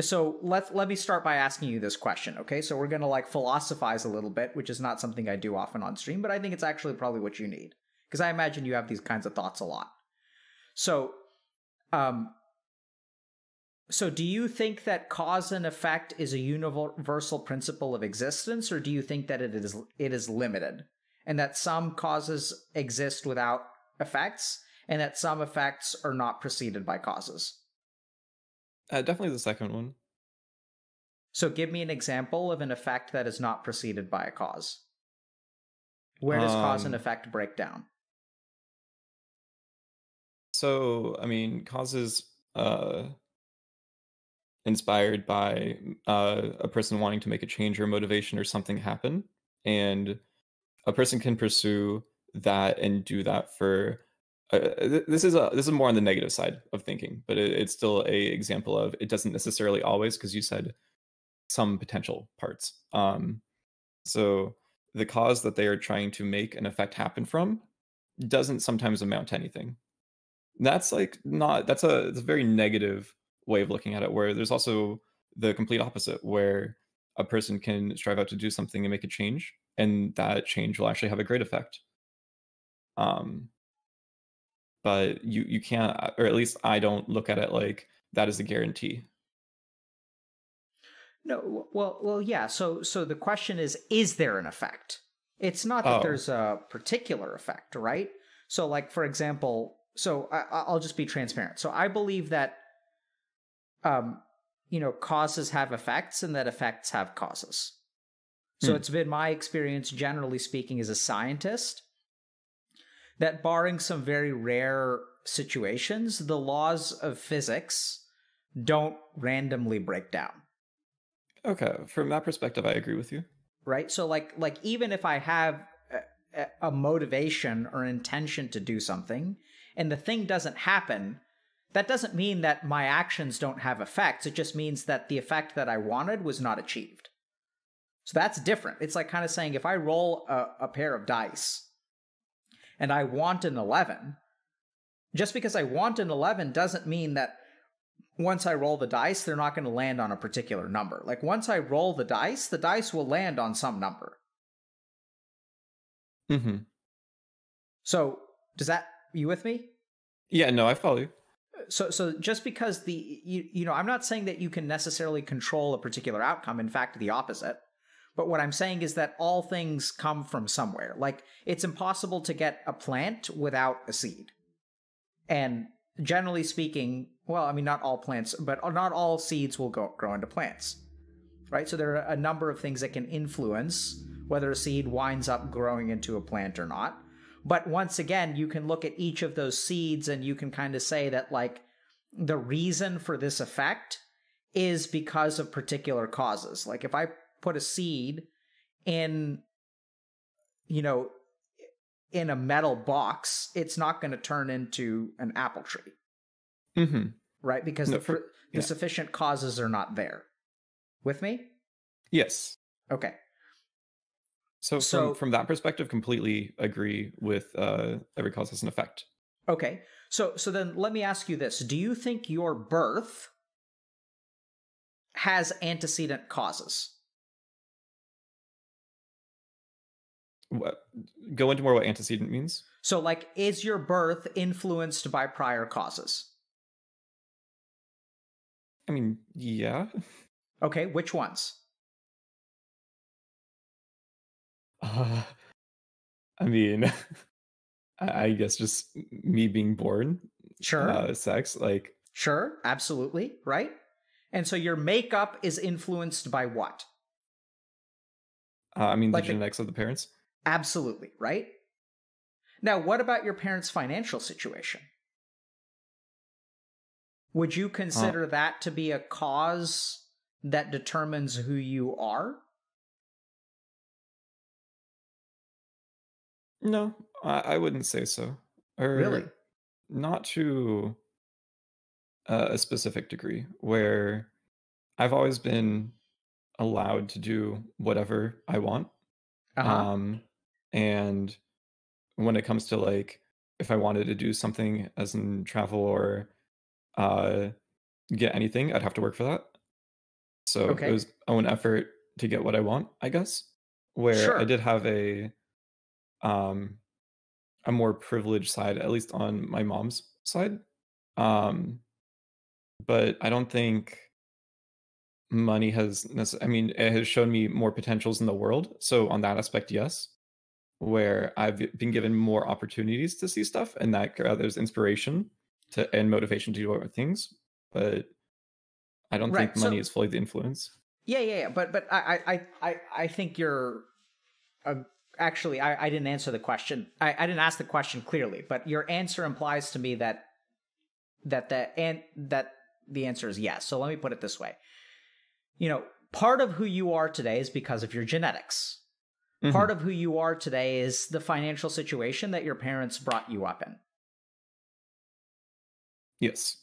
so let let me start by asking you this question, okay? So we're going to like philosophize a little bit, which is not something I do often on stream, but I think it's actually probably what you need, because I imagine you have these kinds of thoughts a lot. So Um, so do you think that cause and effect is a universal principle of existence, or do you think that it is it is limited, and that some causes exist without effects, and that some effects are not preceded by causes? Uh, definitely the second one. So give me an example of an effect that is not preceded by a cause. Where does um... cause and effect break down? So, I mean, causes uh, inspired by uh, a person wanting to make a change or motivation or something happen. And a person can pursue that and do that for... Uh, this is a, this is more on the negative side of thinking, but it, it's still a example of it doesn't necessarily always, because you said some potential parts. Um, so the cause that they are trying to make an effect happen from doesn't sometimes amount to anything. That's like not that's a, it's a very negative way of looking at it, where there's also the complete opposite, where a person can strive out to do something and make a change, and that change will actually have a great effect. Um, but you, you can't, or at least I don't look at it like that is a guarantee. No, well, well, yeah. So, so the question is, is there an effect? It's not that oh. there's a particular effect, right? So like, for example, so I, I'll just be transparent. So I believe that, um, you know, causes have effects and that effects have causes. So mm. it's been my experience, generally speaking, as a scientist, that barring some very rare situations, the laws of physics don't randomly break down. Okay, from that perspective, I agree with you. Right? So like, like even if I have a, a motivation or intention to do something and the thing doesn't happen, that doesn't mean that my actions don't have effects. It just means that the effect that I wanted was not achieved. So that's different. It's like kind of saying if I roll a, a pair of dice and I want an eleven, just because I want an eleven doesn't mean that once I roll the dice, they're not going to land on a particular number. Like once I roll the dice, the dice will land on some number. Mm-hmm. So does that, you with me? Yeah, no, I follow you. So, so just because the, you, you know, I'm not saying that you can necessarily control a particular outcome. In fact, the opposite. But what I'm saying is that all things come from somewhere. Like it's impossible to get a plant without a seed. And generally speaking, well, I mean, not all plants, but not all seeds will go, grow into plants, right? So there are a number of things that can influence whether a seed winds up growing into a plant or not. But once again, you can look at each of those seeds and you can kind of say that, like, the reason for this effect is because of particular causes. Like if I put a seed in, you know, in a metal box, it's not going to turn into an apple tree. Mm-hmm. Right? Because no, the, for, yeah. the sufficient causes are not there. With me? Yes. Okay. So, so from, from that perspective, completely agree with uh, every cause has an effect. Okay. So, so then let me ask you this. Do you think your birth has antecedent causes? What, go into more what antecedent means. So like, is your birth influenced by prior causes? I mean, yeah. Okay, which ones? Uh, I mean, I guess just me being born. Sure. Uh, sex, like. Sure, absolutely, right? And so your makeup is influenced by what? Uh, I mean, like the genetics the, of the parents. Absolutely, right? Now, what about your parents' financial situation? Would you consider huh. that to be a cause that determines who you are? No, I, I wouldn't say so. Or really? Not to uh, a specific degree, where I've always been allowed to do whatever I want. Uh-huh. Um, and when it comes to, like, if I wanted to do something as in travel or uh, get anything, I'd have to work for that. So okay. It was own effort to get what I want, I guess, where sure. I did have a... um a more privileged side, at least on my mom's side, um but I don't think money has necess- I mean, it has shown me more potentials in the world, so on that aspect, yes, where I've been given more opportunities to see stuff, and that uh, there's inspiration to and motivation to do other things, but I don't right. think money so, is fully the influence. Yeah, yeah, yeah. but but I I I I think you're a Actually, I, I didn't answer the question. I, I didn't ask the question clearly, but your answer implies to me that that the and that the answer is yes. So let me put it this way: you know, part of who you are today is because of your genetics. Mm-hmm. Part of who you are today is the financial situation that your parents brought you up in. Yes.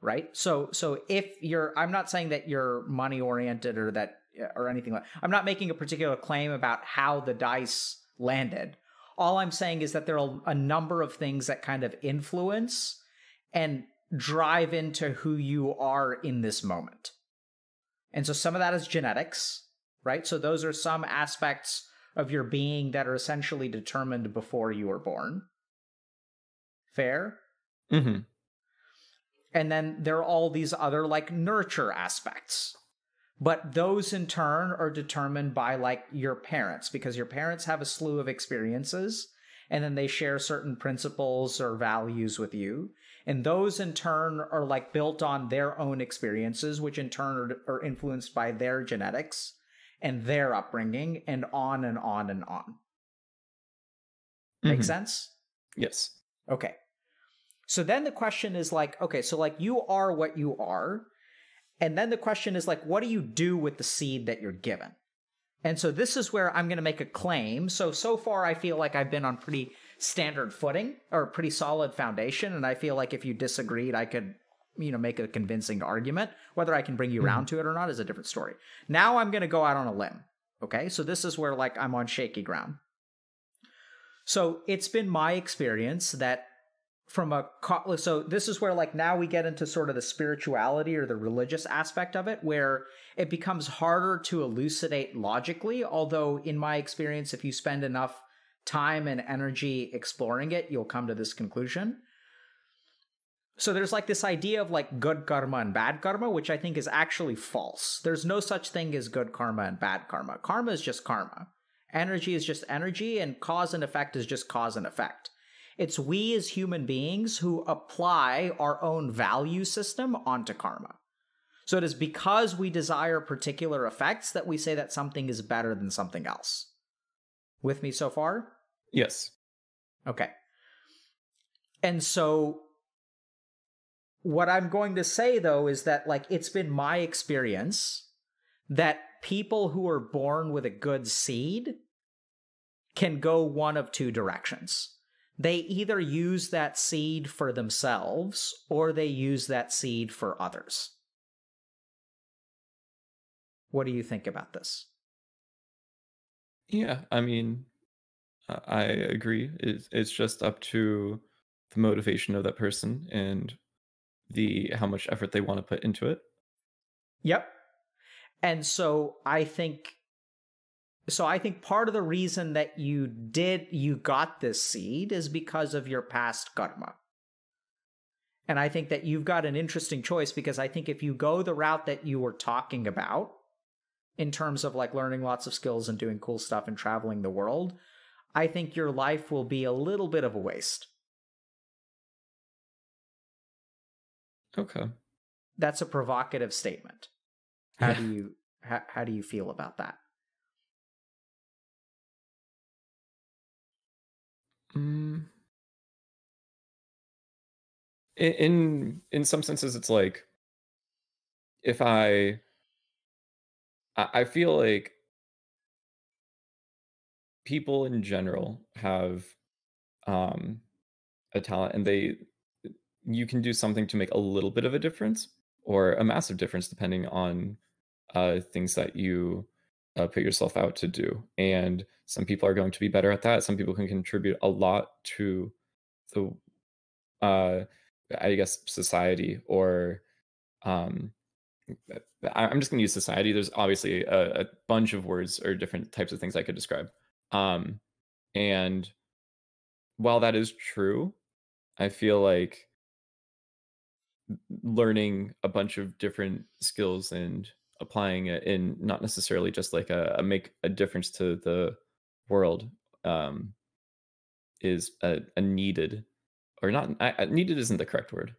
Right. So, so if you're, I'm not saying that you're money oriented or that. or anything like I'm not making a particular claim about how the dice landed. All I'm saying is that there are a number of things that kind of influence and drive into who you are in this moment. And so some of that is genetics, right? So those are some aspects of your being that are essentially determined before you were born. Fair? Mm-hmm. And then there are all these other, like, nurture aspects. But those in turn are determined by, like, your parents, because your parents have a slew of experiences and then they share certain principles or values with you. And those in turn are like built on their own experiences, which in turn are, are influenced by their genetics and their upbringing, and on and on and on. Mm-hmm. Make sense? Yes. Okay. So then the question is like, okay, so like you are what you are. And then the question is like, what do you do with the seed that you're given? And so this is where I'm going to make a claim. So, so far I feel like I've been on pretty standard footing or pretty solid foundation. And I feel like if you disagreed, I could, you know, make a convincing argument. Whether I can bring you mm-hmm. around to it or not is a different story. Now I'm going to go out on a limb. Okay. So this is where like I'm on shaky ground. So it's been my experience that from a, so this is where like now we get into sort of the spirituality or the religious aspect of it, where it becomes harder to elucidate logically. Although in my experience, if you spend enough time and energy exploring it, you'll come to this conclusion. So there's like this idea of like good karma and bad karma, which I think is actually false. There's no such thing as good karma and bad karma. Karma is just karma. Energy is just energy, and cause and effect is just cause and effect. It's we as human beings who apply our own value system onto karma. So it is because we desire particular effects that we say that something is better than something else. With me so far? Yes. Okay. And so what I'm going to say, though, is that like it's been my experience that people who are born with a good seed can go one of two directions. They either use that seed for themselves, or they use that seed for others. What do you think about this? Yeah, I mean, I agree. It's, it's just up to the motivation of that person and the how much effort they want to put into it. Yep. And so I think... So I think part of the reason that you did, you got this seed is because of your past karma. And I think that you've got an interesting choice, because I think if you go the route that you were talking about in terms of like learning lots of skills and doing cool stuff and traveling the world, I think your life will be a little bit of a waste. Okay. That's a provocative statement. How do you, how, how do you feel about that? In in some senses, it's like if I I feel like people in general have um, a talent, and they you can do something to make a little bit of a difference or a massive difference, depending on uh, things that you. Uh, put yourself out to do. And some people are going to be better at that. Some people can contribute a lot to the, uh, I guess, society or, um, I'm just going to use society. There's obviously a, a bunch of words or different types of things I could describe. Um, and while that is true, I feel like learning a bunch of different skills and applying it in not necessarily just like a, a make a difference to the world um, is a, a needed or not I, needed isn't the correct word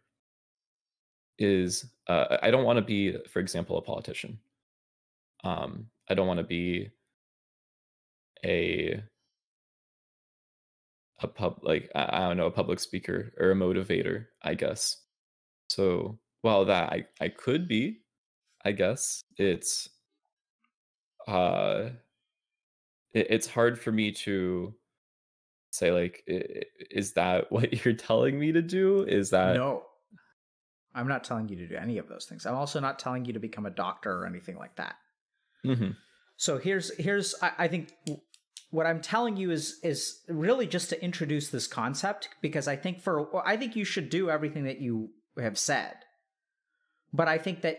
is uh, I don't want to be, for example, a politician. Um, I don't want to be a a pub like I, I don't know, a public speaker or a motivator, I guess. So while that I, I could be, I guess it's uh it, it's hard for me to say like, is that what you're telling me to do? Is that no? I'm not telling you to do any of those things. I'm also not telling you to become a doctor or anything like that. Mm-hmm. So here's here's I, I think what I'm telling you is is really just to introduce this concept, because I think for I think you should do everything that you have said, but I think that.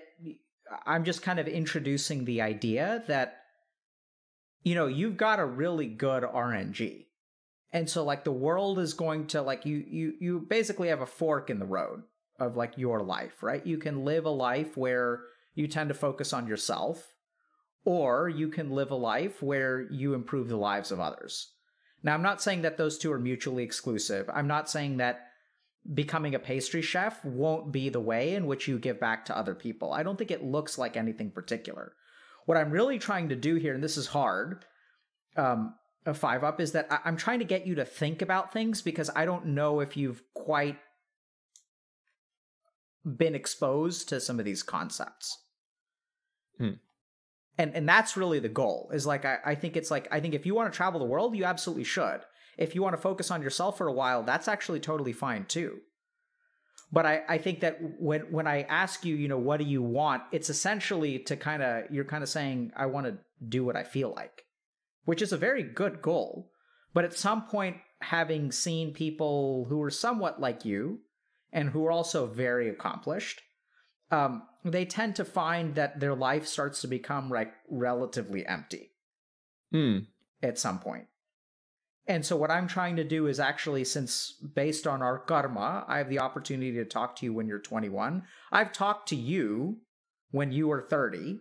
I'm just kind of introducing the idea that, you know, you've got a really good R N G. And so like the world is going to like you, you, you basically have a fork in the road of like your life, right? You can live a life where you tend to focus on yourself, or you can live a life where you improve the lives of others. Now, I'm not saying that those two are mutually exclusive. I'm not saying that becoming a pastry chef won't be the way in which you give back to other people. I don't think it looks like anything particular. What I'm really trying to do here, and this is hard, um, a five up, is that I I'm trying to get you to think about things, because I don't know if you've quite been exposed to some of these concepts. Hmm. And and that's really the goal, is like, I, I think it's like, I think if you want to travel the world, you absolutely should. If you want to focus on yourself for a while, that's actually totally fine too. But I, I think that when, when I ask you, you know, what do you want? It's essentially to kind of, you're kind of saying, I want to do what I feel like, which is a very good goal. But at some point, having seen people who are somewhat like you and who are also very accomplished, um, they tend to find that their life starts to become like relatively empty mm. at some point. And so what I'm trying to do is actually, since based on our karma, I have the opportunity to talk to you when you're twenty-one. I've talked to you when you were thirty,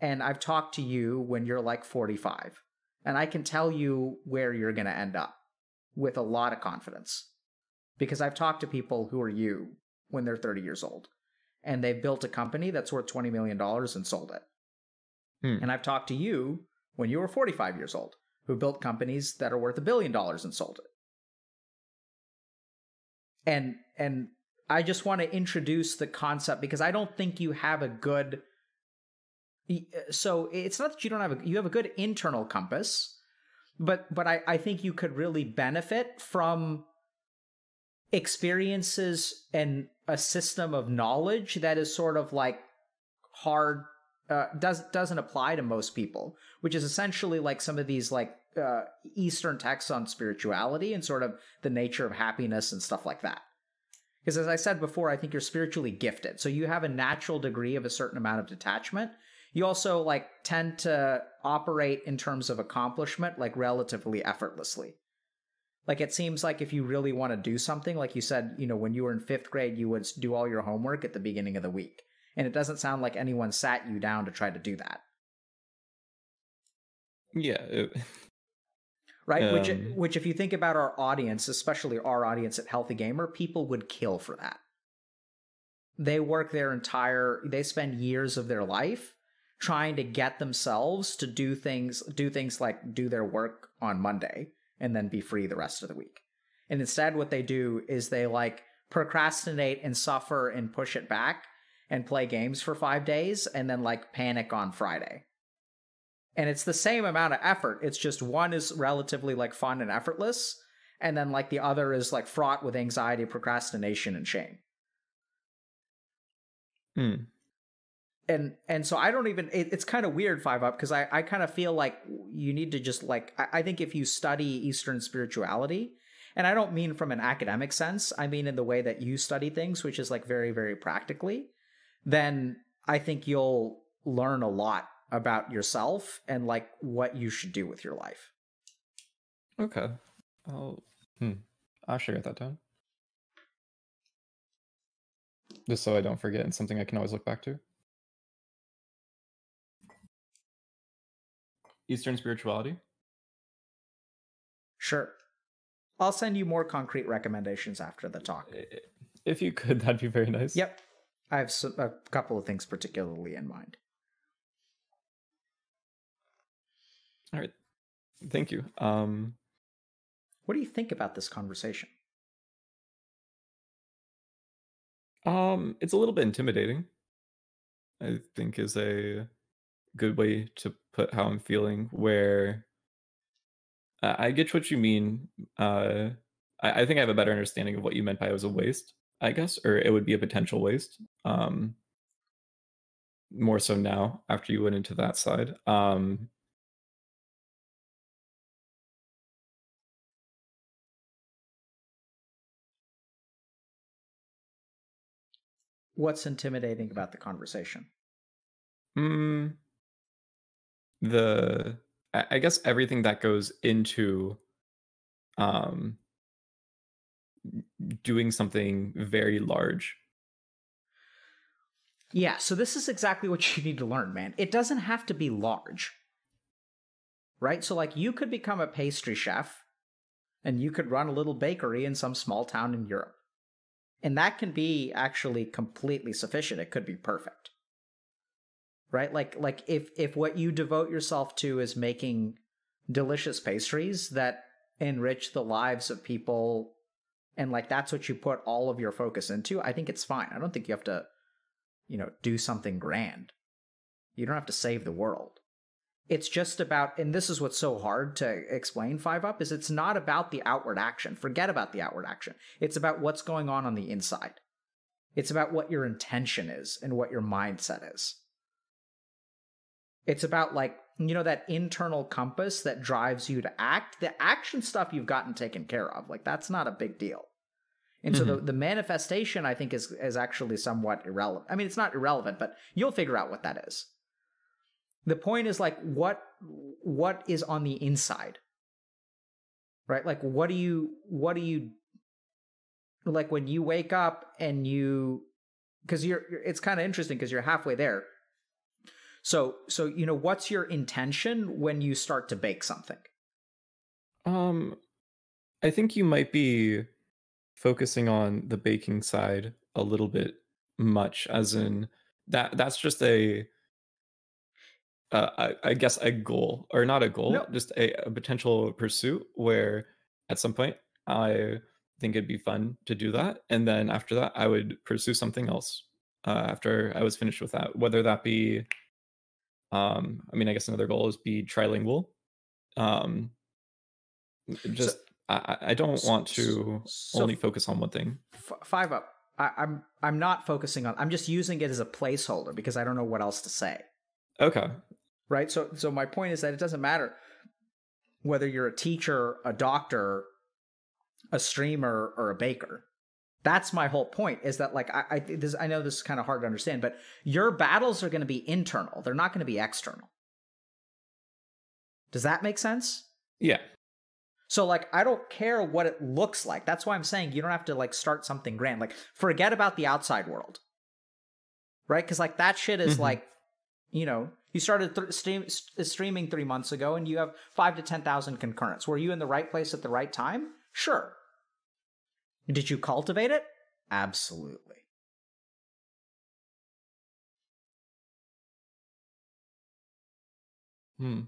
and I've talked to you when you're like forty-five. And I can tell you where you're going to end up with a lot of confidence, because I've talked to people who are you when they're thirty years old, and they've built a company that's worth twenty million dollars and sold it. Hmm. And I've talked to you when you were forty-five years old, who built companies that are worth a billion dollars and sold it. And and I just want to introduce the concept, because I don't think you have a good... So it's not that you don't have a... You have a good internal compass, but, but I, I think you could really benefit from experiences and a system of knowledge that is sort of like hard... Uh, does, doesn't apply to most people, which is essentially like some of these like uh, Eastern texts on spirituality and sort of the nature of happiness and stuff like that. Because as I said before, I think you're spiritually gifted. So you have a natural degree of a certain amount of detachment. You also like tend to operate in terms of accomplishment, like relatively effortlessly. Like it seems like if you really want to do something, like you said, you know, when you were in fifth grade, you would do all your homework at the beginning of the week. And it doesn't sound like anyone sat you down to try to do that. Yeah. It, right? Um, which, which if you think about our audience, especially our audience at Healthy Gamer, people would kill for that. They work their entire... They spend years of their life trying to get themselves to do things, do things like do their work on Monday and then be free the rest of the week. And instead what they do is they like procrastinate and suffer and push it back and play games for five days, and then, like, panic on Friday. And it's the same amount of effort. It's just one is relatively, like, fun and effortless, and then, like, the other is, like, fraught with anxiety, procrastination, and shame. Mm. And and so I don't even... It, it's kind of weird, five up, because I, I kind of feel like you need to just, like... I, I think if you study Eastern spirituality, and I don't mean from an academic sense, I mean in the way that you study things, which is, like, very, very practically, then I think you'll learn a lot about yourself and like what you should do with your life. Okay. I'll, hmm. I'll actually write that down. Just so I don't forget, and something I can always look back to. Eastern spirituality? Sure. I'll send you more concrete recommendations after the talk. If you could, that'd be very nice. Yep. I have a couple of things particularly in mind. All right. Thank you. Um, what do you think about this conversation? Um, it's a little bit intimidating, I think, is a good way to put how I'm feeling, where uh, I get what you mean. Uh, I, I think I have a better understanding of what you meant by it was a waste, I guess, or it would be a potential waste. Um, more so now after you went into that side. Um, What's intimidating about the conversation? Mm, the I guess everything that goes into um, doing something very large. Yeah, so this is exactly what you need to learn, man. It doesn't have to be large, right? So like you could become a pastry chef and you could run a little bakery in some small town in Europe. And that can be actually completely sufficient. It could be perfect. Right? Like, like if, if what you devote yourself to is making delicious pastries that enrich the lives of people, and like that's what you put all of your focus into, I think it's fine. I don't think you have to, you know, do something grand. You don't have to save the world. It's just about, and this is what's so hard to explain, five up, is it's not about the outward action. Forget about the outward action. It's about what's going on on the inside. It's about what your intention is and what your mindset is. It's about, like, you know, that internal compass that drives you to act. The action stuff you've gotten taken care of. Like, that's not a big deal. And mm-hmm. so the, the manifestation, I think, is, is actually somewhat irrelevant. I mean, it's not irrelevant, but you'll figure out what that is. The point is, like, what what is on the inside, right? Like, what do you, what do you, like, when you wake up and you, because you're, it's kind of interesting because you're halfway there. So, so, you know, what's your intention when you start to bake something? Um, I think you might be focusing on the baking side a little bit much, as in that that's just a, uh, I, I guess a goal, or not a goal, no. just a, a potential pursuit where at some point I think it'd be fun to do that. And then after that, I would pursue something else uh, after I was finished with that, whether that be... Um, I mean, I guess another goal is be trilingual. Um, just, so, I, I don't so, want to so only focus on one thing. five up, I, I'm, I'm not focusing on, I'm just using it as a placeholder because I don't know what else to say. Okay. Right. So, so my point is that it doesn't matter whether you're a teacher, a doctor, a streamer, or a baker. That's my whole point, is that, like, I I, this, I know this is kind of hard to understand, but your battles are going to be internal. They're not going to be external. Does that make sense? Yeah. So, like, I don't care what it looks like. That's why I'm saying you don't have to, like, start something grand. Like, forget about the outside world. Right? Because, like, that shit is, mm-hmm. like, you know, you started th- stream, st- streaming three months ago and you have five to ten thousand concurrents. Were you in the right place at the right time? Sure. Did you cultivate it? Absolutely. Hmm.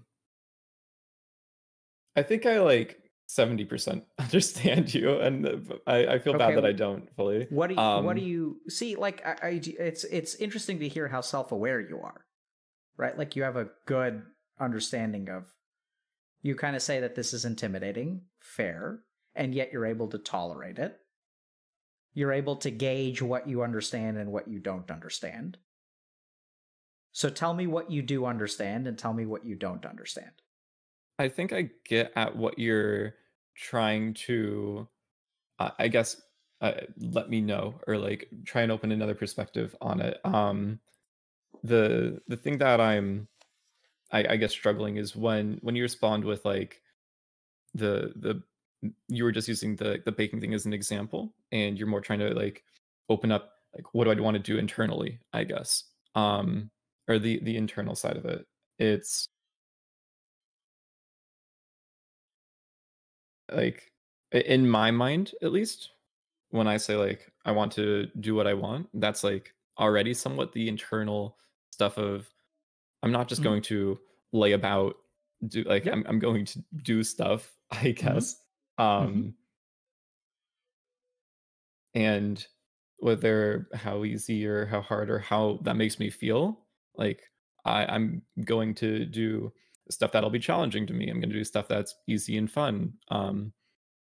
I think I, like, seventy percent understand you, and I, I feel okay. bad that I don't fully. What do you, um, what do you see? Like, I, I, it's it's interesting to hear how self-aware you are, right? Like, you have a good understanding of. You kind of say that this is intimidating, fair, and yet you're able to tolerate it. You're able to gauge what you understand and what you don't understand. So tell me what you do understand and tell me what you don't understand. I think I get at what you're trying to, uh, I guess, uh, let me know, or, like, try and open another perspective on it. Um, the the thing that I'm, I, I guess, struggling is when when you respond with, like, the the you were just using the the baking thing as an example, and you're more trying to, like, open up, like, what do I want to do internally, I guess, um, or the the internal side of it. It's like, in my mind, at least, when I say, like, I want to do what I want, that's, like, already somewhat the internal stuff of, I'm not just mm-hmm. going to lay about, do like, yeah. I'm, I'm going to do stuff, I guess. Mm-hmm. Um, mm-hmm. and whether how easy or how hard or how that makes me feel, like, I, I'm going to do stuff that'll be challenging to me. I'm going to do stuff that's easy and fun. Um,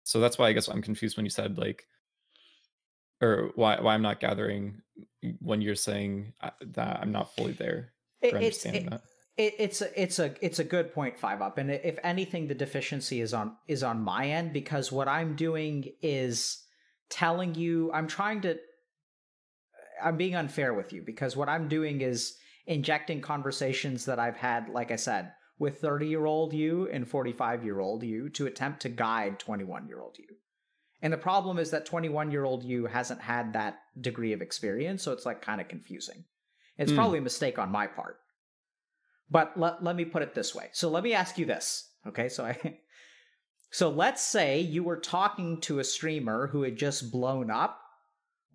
so that's why I guess I'm confused when you said, like, or why, why I'm not gathering when you're saying that I'm not fully there for understanding that. It's a, it's a it's a good point, five up, and if anything, the deficiency is on is on my end, because what I'm doing is telling you I'm trying to I'm being unfair with you, because what I'm doing is injecting conversations that I've had, like I said, with thirty year old you and forty-five year old you to attempt to guide twenty-one year old you. And the problem is that twenty-one year old you hasn't had that degree of experience, so it's, like, kind of confusing. It's mm. probably a mistake on my part. But let, let me put it this way. So let me ask you this. Okay, so I So let's say you were talking to a streamer who had just blown up,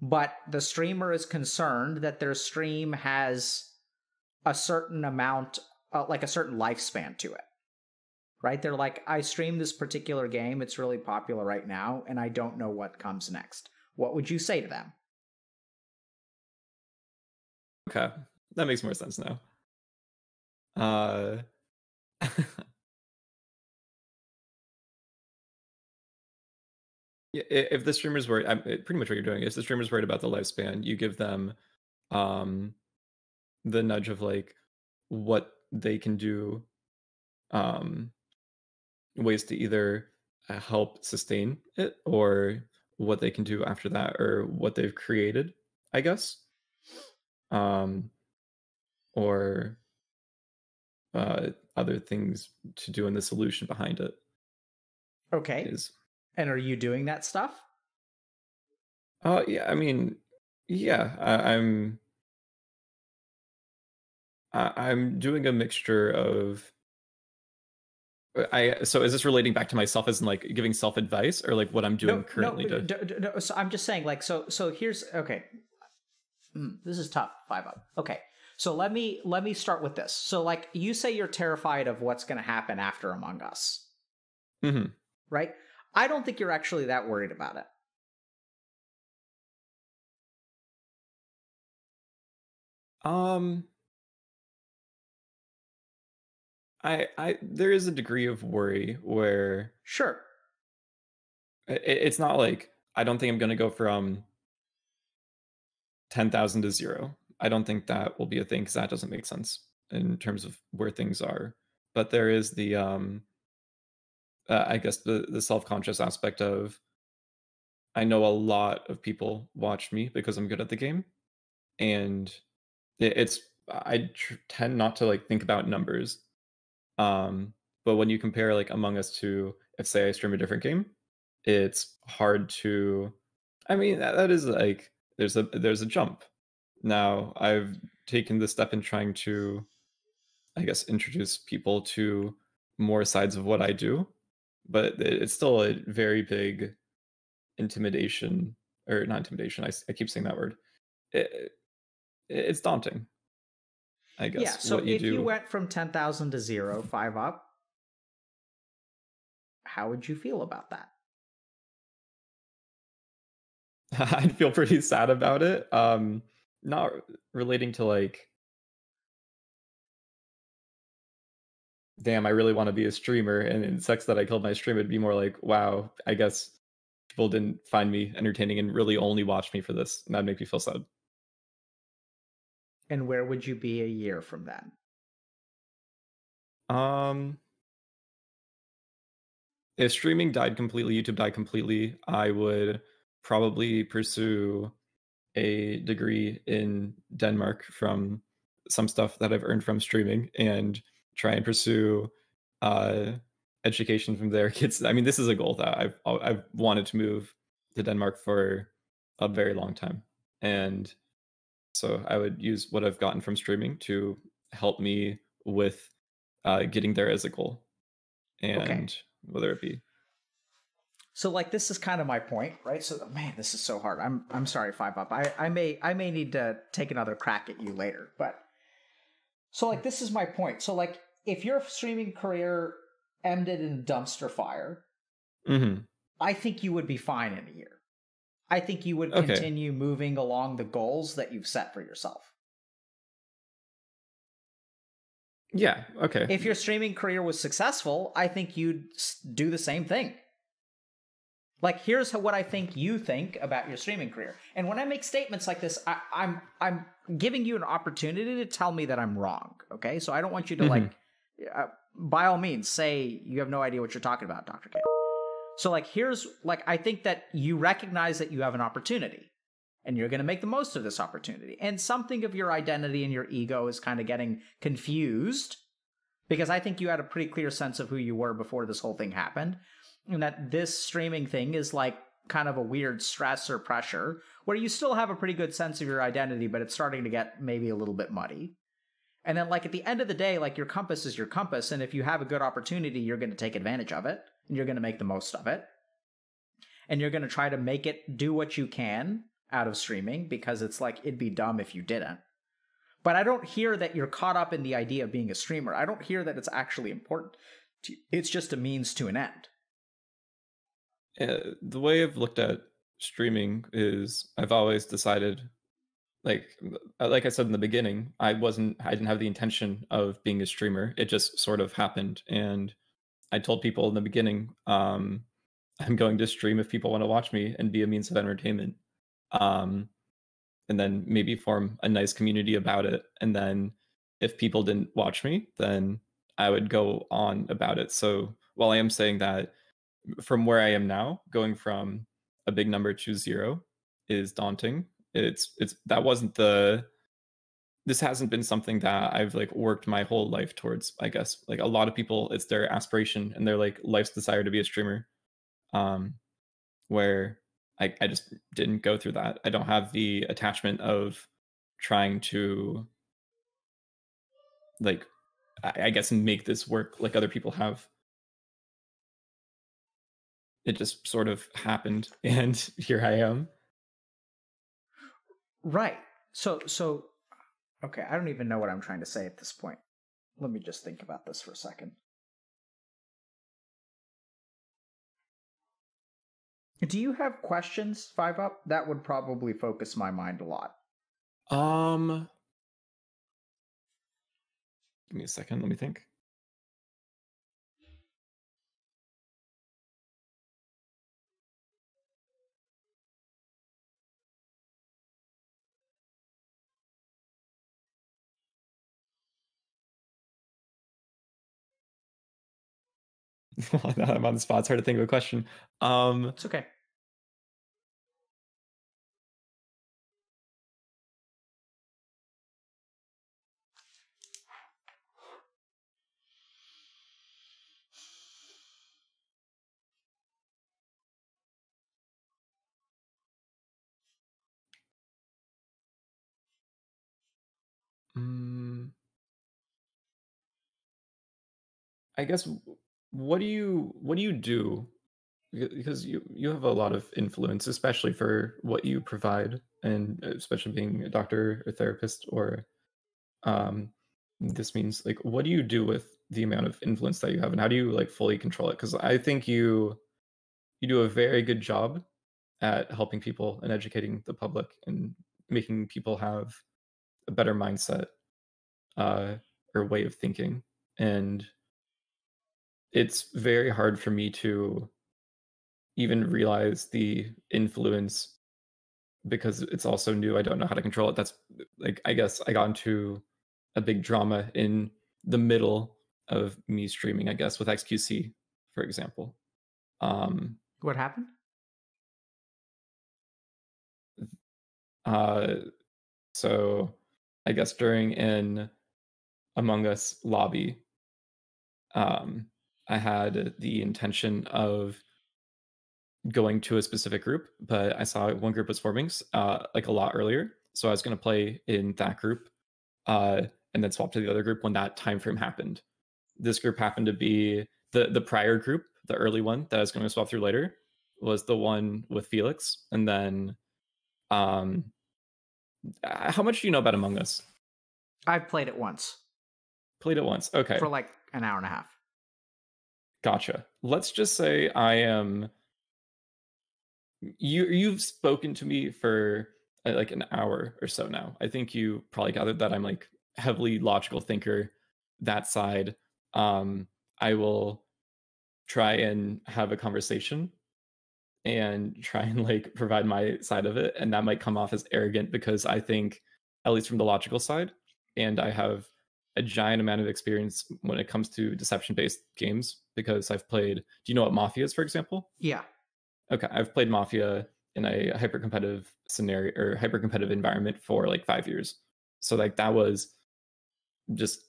but the streamer is concerned that their stream has a certain amount, uh, like a certain lifespan to it, right? They're like, I stream this particular game, it's really popular right now, and I don't know what comes next. What would you say to them? Okay, that makes more sense now. Uh... If the streamer's worried, I'm, pretty much what you're doing is the streamer's worried about the lifespan. You give them um, the nudge of like what they can do, um, ways to either help sustain it or what they can do after that or what they've created, I guess. Um, or uh, other things to do and the solution behind it. Okay. Is, And are you doing that stuff? Oh, uh, yeah. I mean, yeah, I, I'm. I, I'm doing a mixture of. I so is this relating back to myself as in like giving self advice or like what I'm doing no, currently? No, to... d- d- no, so I'm just saying like so. So here's okay. Mm, this is tough. five up. Okay, so let me let me start with this. So like you say you're terrified of what's going to happen after Among Us, mm-hmm. right? I don't think you're actually that worried about it. Um, I, I, there is a degree of worry where sure, it, it's not like I don't think I'm going to go from ten thousand to zero. I don't think that will be a thing because that doesn't make sense in terms of where things are. But there is the um. Uh, I guess the, the self-conscious aspect of I know a lot of people watch me because I'm good at the game, and it, it's I tr- tend not to like think about numbers, um, but when you compare like Among Us to if say I stream a different game, it's hard to. I mean that, that is like there's a there's a jump. Now I've taken the step in trying to, I guess, introduce people to more sides of what I do. But it's still a very big intimidation, or not intimidation, I, I keep saying that word. It, it's daunting, I guess. Yeah, so what you if do. You went from ten thousand to zero, five up, how would you feel about that? I'd feel pretty sad about it. Um, not relating to like, damn, I really want to be a streamer, and it sucks that I killed my stream. It'd be more like, wow, I guess people didn't find me entertaining and really only watched me for this, and that'd make me feel sad. And where would you be a year from then? Um, if streaming died completely, YouTube died completely, I would probably pursue a degree in Denmark from some stuff that I've earned from streaming, and try and pursue uh, education from there. Kids, I mean, this is a goal that I've I've wanted to move to Denmark for a very long time, and so I would use what I've gotten from streaming to help me with uh, getting there as a goal, and okay. whether it be. So, like, this is kind of my point, right? So, man, this is so hard. I'm I'm sorry, five up. I I may I may need to take another crack at you later, but so like this is my point. So like. If your streaming career ended in a dumpster fire, mm-hmm. I think you would be fine in a year. I think you would okay. continue moving along the goals that you've set for yourself. Yeah, okay. If your streaming career was successful, I think you'd do the same thing. Like, here's what I think you think about your streaming career. And when I make statements like this, I, I'm I'm giving you an opportunity to tell me that I'm wrong, okay? So I don't want you to, mm-hmm. like... Uh, by all means, say you have no idea what you're talking about, Doctor K. So, like, here's, like, I think that you recognize that you have an opportunity, and you're going to make the most of this opportunity. And something of your identity and your ego is kind of getting confused, because I think you had a pretty clear sense of who you were before this whole thing happened, and that this streaming thing is, like, kind of a weird stress or pressure, where you still have a pretty good sense of your identity, but it's starting to get maybe a little bit muddy. And then, like, at the end of the day, like, your compass is your compass. And if you have a good opportunity, you're going to take advantage of it. And you're going to make the most of it. And you're going to try to make it do what you can out of streaming, because it's like, it'd be dumb if you didn't. But I don't hear that you're caught up in the idea of being a streamer. I don't hear that it's actually important. It's just a means to an end. Uh, the way I've looked at streaming is I've always decided, like, like I said in the beginning, I wasn't, I didn't have the intention of being a streamer. It just sort of happened. And I told people in the beginning, um, I'm going to stream if people want to watch me and be a means of entertainment. Um, and then maybe form a nice community about it. And then if people didn't watch me, then I would go on about it. So while I am saying that from where I am now, going from a big number to zero is daunting. It's, it's, that wasn't the, this hasn't been something that I've like worked my whole life towards, I guess. Like a lot of people, it's their aspiration and their like life's desire to be a streamer. Um, where I, I just didn't go through that. I don't have the attachment of trying to, like, I, I guess, make this work like other people have. It just sort of happened, and here I am. Right. So, so, okay, I don't even know what I'm trying to say at this point. Let me just think about this for a second. Do you have questions, five up? That would probably focus my mind a lot. Um, give me a second. Let me think. Well, now I'm on the spot. It's hard to think of a question. Um, it's okay. Um, I guess... What do you what do you do? Because you, you have a lot of influence, especially for what you provide, and especially being a doctor or therapist or um this means, like, what do you do with the amount of influence that you have, and how do you like fully control it? Because I think you you do a very good job at helping people and educating the public and making people have a better mindset uh or way of thinking. And it's very hard for me to even realize the influence, because it's also new. I don't know how to control it. That's like, I guess I got into a big drama in the middle of me streaming, I guess, with X Q C, for example. Um, what happened? Uh, so I guess during an Among Us lobby, um, I had the intention of going to a specific group, but I saw one group was forming uh, like a lot earlier. So I was going to play in that group uh, and then swap to the other group when that time frame happened. This group happened to be the, the prior group, the early one that I was going to swap through later, was the one with Felix. And then um, how much do you know about Among Us? I've played it once. Played it once. Okay. For like an hour and a half. Gotcha. Let's just say I am. You you've spoken to me for like an hour or so now. I think you probably gathered that I'm like heavily logical thinker. That side, um, I will try and have a conversation and try and like provide my side of it, and that might come off as arrogant because I think, at least from the logical side, and I have a giant amount of experience when it comes to deception-based games, because I've played... Do you know what Mafia is, for example? Yeah. Okay, I've played Mafia in a hyper-competitive scenario or hyper-competitive environment for like five years. So like that was just...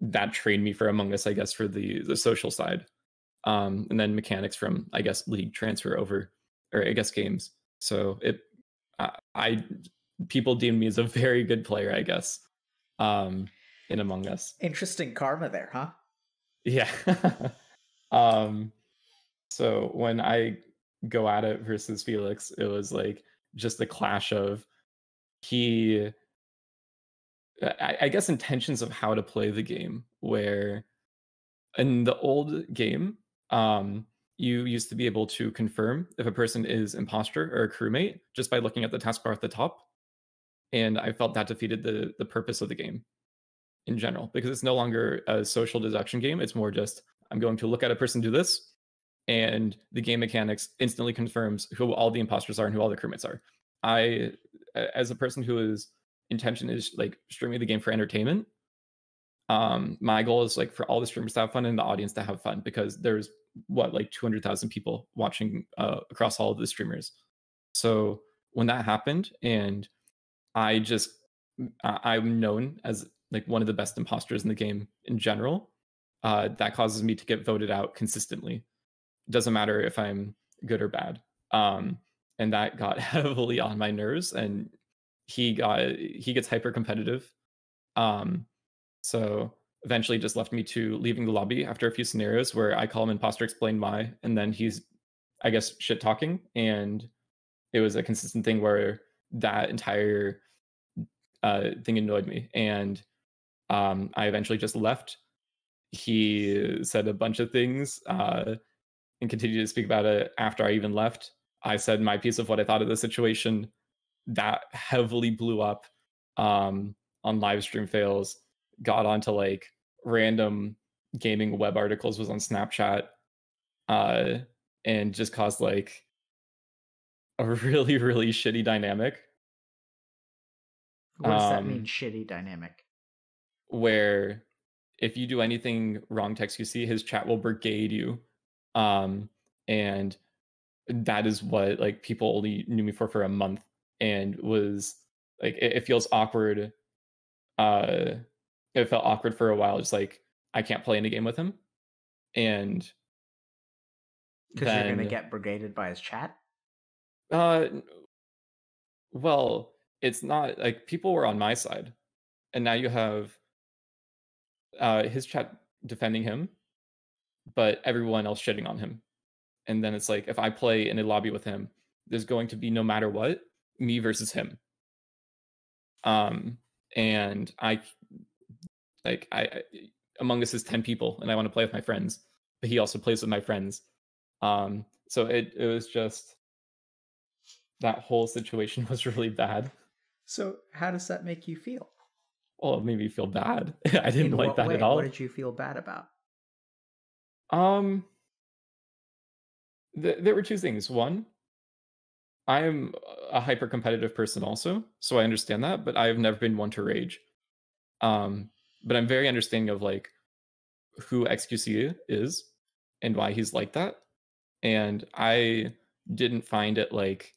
That trained me for Among Us, I guess, for the, the social side. Um, and then mechanics from, I guess, League transfer over, or I guess games. So it... I... I people deemed me as a very good player, I guess. Um... in Among Us. Interesting karma there, huh? Yeah. um, so when I go at it versus Felix, it was like just a clash of he, I, I guess, intentions of how to play the game, where in the old game, um, you used to be able to confirm if a person is imposter or a crewmate just by looking at the taskbar at the top. And I felt that defeated the, the purpose of the game in general, because it's no longer a social deduction game. It's more just, I'm going to look at a person do this, and the game mechanics instantly confirms who all the imposters are and who all the crewmates are. I, as a person whose intention is like streaming the game for entertainment, um, my goal is like for all the streamers to have fun and the audience to have fun, because there's what, like two hundred thousand people watching uh, across all of the streamers. So when that happened, and I just, I'm known as like one of the best imposters in the game in general. Uh, that causes me to get voted out consistently. Doesn't matter if I'm good or bad. Um, and that got heavily on my nerves, and he got, he gets hyper competitive. Um, so eventually just left me to leaving the lobby after a few scenarios where I call him imposter, explain why. And then he's, I guess, shit talking. And it was a consistent thing where that entire uh, thing annoyed me. And um, I eventually just left. He said a bunch of things uh, and continued to speak about it after I even left. I said my piece of what I thought of the situation. That heavily blew up um, on live stream fails, got onto like random gaming web articles, was on Snapchat, uh, and just caused like a really, really shitty dynamic. What does um, that mean, shitty dynamic? Where if you do anything wrong to X Q C, his chat will brigade you. Um, and that is what like people only knew me for for a month, and was like, it, it feels awkward. Uh, it felt awkward for a while. Just like, I can't play any game with him. And because you're going to get brigaded by his chat? Uh, well, it's not like people were on my side, and now you have uh, his chat defending him, but everyone else shitting on him. And then it's like, if I play in a lobby with him, there's going to be, no matter what, me versus him. Um, and I like I, I Among Us is ten people, and I want to play with my friends, but he also plays with my friends. Um, so it it was just. That whole situation was really bad. So how does that make you feel? Well, it made me feel bad. I didn't like that at all. What did you feel bad about? Um, th- there were two things. One, I am a hyper-competitive person also, so I understand that, but I have never been one to rage. Um, but I'm very understanding of like who X Q C is and why he's like that. And I didn't find it like...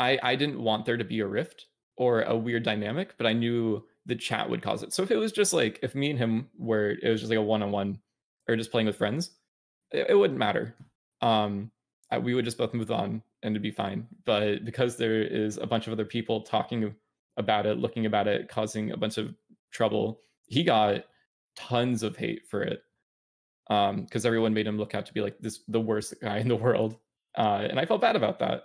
I, I didn't want there to be a rift or a weird dynamic, but I knew the chat would cause it. So if it was just like, if me and him were, it was just like a one-on-one or just playing with friends, it, it wouldn't matter. Um, I, we would just both move on and it'd be fine. But because there is a bunch of other people talking about it, looking about it, causing a bunch of trouble, he got tons of hate for it. Um, because everyone made him look out to be like this, the worst guy in the world. Uh, and I felt bad about that.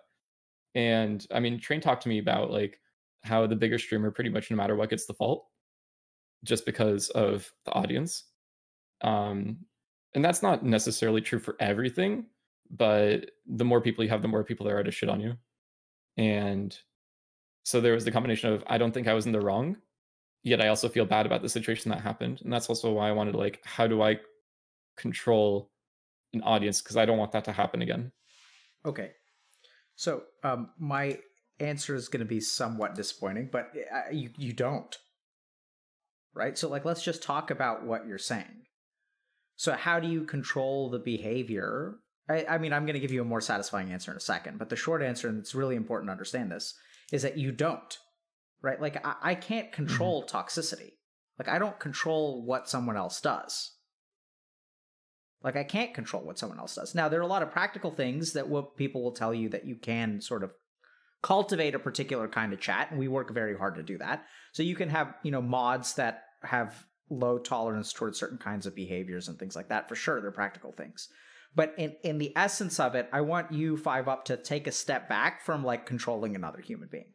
And I mean, Train talked to me about like how the bigger streamer pretty much no matter what gets the fault just because of the audience. Um, and that's not necessarily true for everything, but the more people you have, the more people there are to shit on you. And so there was the combination of, I don't think I was in the wrong, yet I also feel bad about the situation that happened. And that's also why I wanted to like, how do I control an audience? Because I don't want that to happen again. Okay. So um, my answer is going to be somewhat disappointing, but uh, you, you don't, right? So like, let's just talk about what you're saying. So how do you control the behavior? I, I mean, I'm going to give you a more satisfying answer in a second, but the short answer, and it's really important to understand this, is that you don't, right? Like I, I can't control mm-hmm. toxicity. Like I don't control what someone else does. Like, I can't control what someone else does. Now, there are a lot of practical things that what people will tell you that you can sort of cultivate a particular kind of chat, and we work very hard to do that. So you can have, you know, mods that have low tolerance towards certain kinds of behaviors and things like that. For sure, they're practical things. But in, in the essence of it, I want you, five up, to take a step back from, like, controlling another human being.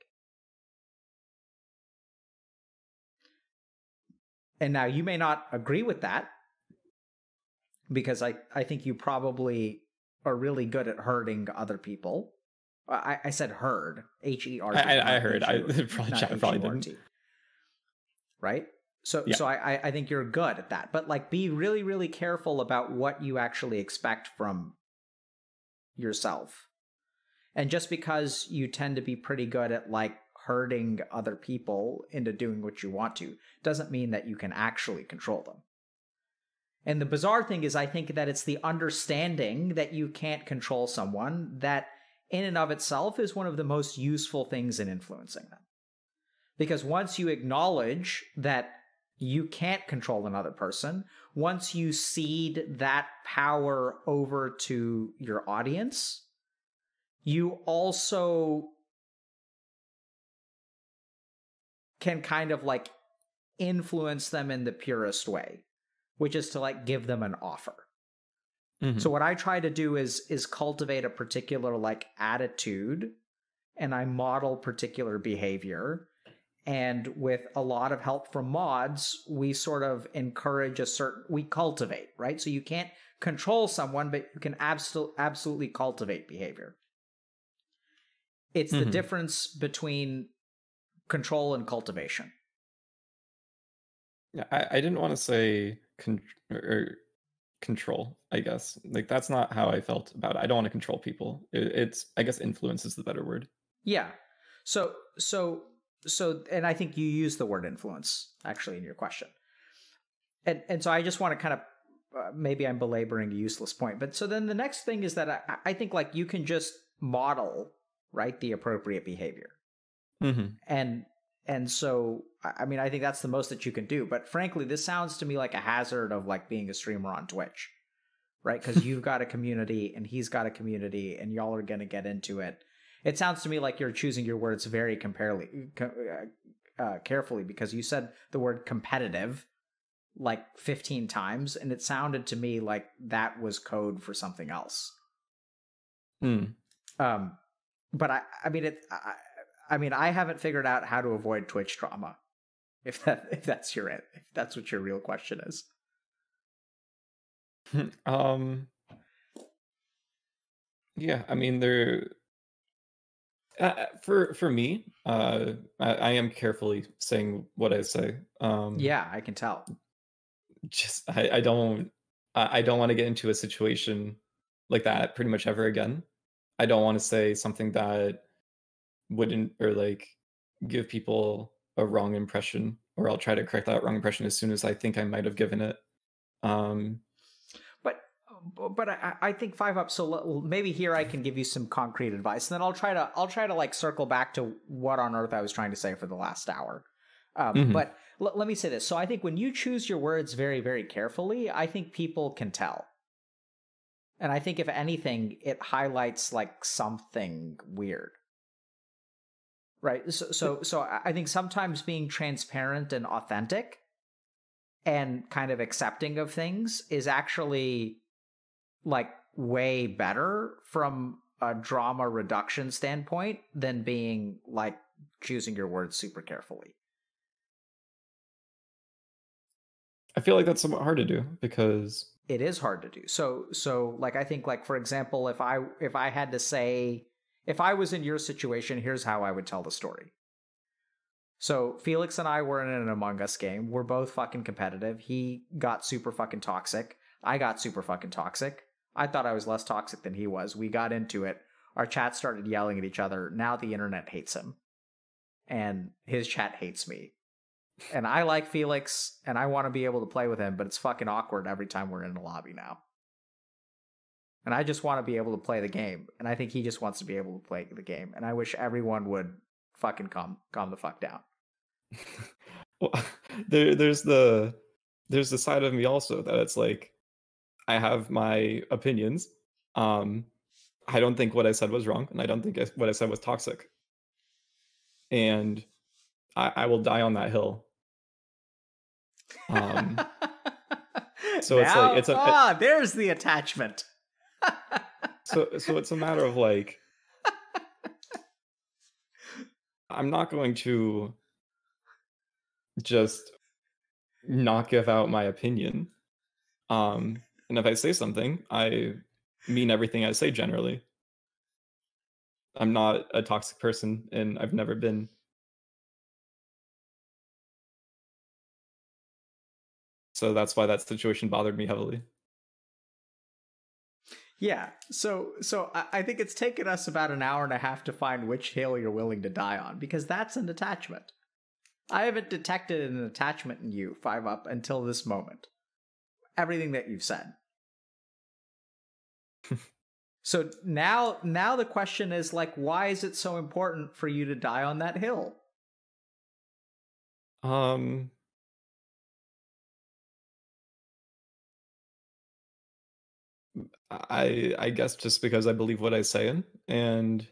And now, you may not agree with that, because I, I think you probably are really good at hurting other people. I, I said herd, H E R D. I, I heard. I probably didn't. Right? So, yeah. so I, I think you're good at that. But, like, be really, really careful about what you actually expect from yourself. And just because you tend to be pretty good at, like, herding other people into doing what you want to doesn't mean that you can actually control them. And the bizarre thing is, I think that it's the understanding that you can't control someone that in and of itself is one of the most useful things in influencing them. Because once you acknowledge that you can't control another person, once you cede that power over to your audience, you also can kind of, like, influence them in the purest way, which is to, like, give them an offer. Mm-hmm. So what I try to do is is cultivate a particular, like, attitude, and I model particular behavior. And with a lot of help from mods, we sort of encourage a certain, we cultivate, right? So you can't control someone, but you can absolutely absolutely cultivate behavior. It's mm-hmm. the difference between control and cultivation. Yeah, I, I didn't want to say con- or control, I guess. Like, that's not how I felt about it. I don't want to control people. It, it's, I guess, influence is the better word. Yeah. So, so... So, and I think you use the word influence, actually, in your question. And and so I just want to kind of, uh, maybe I'm belaboring a useless point, but so then the next thing is that I, I think, like, you can just model, right, the appropriate behavior. Mm-hmm. And, and so, I mean, I think that's the most that you can do. But frankly, this sounds to me like a hazard of, like, being a streamer on Twitch, right? Because you've got a community and he's got a community and y'all are going to get into it. It sounds to me like you're choosing your words very comparably, uh, carefully, because you said the word competitive like fifteen times, and it sounded to me like that was code for something else. Hmm. Um, but I, I mean, it. I, I mean, I haven't figured out how to avoid Twitch drama. If that, if that's your, if that's what your real question is. um. Yeah, I mean, there. Uh, for for me, uh, I, I am carefully saying what I say. Um, yeah, I can tell. Just I, I don't I, I don't want to get into a situation like that pretty much ever again. I don't want to say something that wouldn't, or like give people a wrong impression, or I'll try to correct that wrong impression as soon as I think I might have given it. Um, But I, I think five up, so maybe here I can give you some concrete advice, and then I'll try to I'll try to like circle back to what on earth I was trying to say for the last hour. Um, mm-hmm. But l- let me say this. So I think when you choose your words very, very carefully, I think people can tell. And I think if anything, it highlights like something weird. Right? So so, so I think sometimes being transparent and authentic and kind of accepting of things is actually like way better from a drama reduction standpoint than being like choosing your words super carefully. I feel like that's somewhat hard to do because it is hard to do. So, so like, I think like, for example, if I, if I had to say, if I was in your situation, here's how I would tell the story. So Felix and I were in an Among Us game. We're both fucking competitive. He got super fucking toxic. I got super fucking toxic. I thought I was less toxic than he was. We got into it. Our chat started yelling at each other. Now the internet hates him. And his chat hates me. And I like Felix, and I want to be able to play with him, but it's fucking awkward every time we're in the lobby now. And I just want to be able to play the game. And I think he just wants to be able to play the game. And I wish everyone would fucking calm, calm the fuck down. Well, there, there's the, there's the side of me also that it's like, I have my opinions. Um, I don't think what I said was wrong, and I don't think I, what I said was toxic. And I, I will die on that hill. Um, so now, it's like it's a ah, it, there's the attachment. so so it's a matter of like, I'm not going to just not give out my opinion. Um, and if I say something, I mean everything I say generally. I'm not a toxic person, and I've never been. So that's why that situation bothered me heavily. Yeah, so so I think it's taken us about an hour and a half to find which hill you're willing to die on, because that's an attachment. I haven't detected an attachment in you, five up, until this moment. Everything that you've said. So now, now the question is, like, why is it so important for you to die on that hill? Um... I I guess just because I believe what I say in, and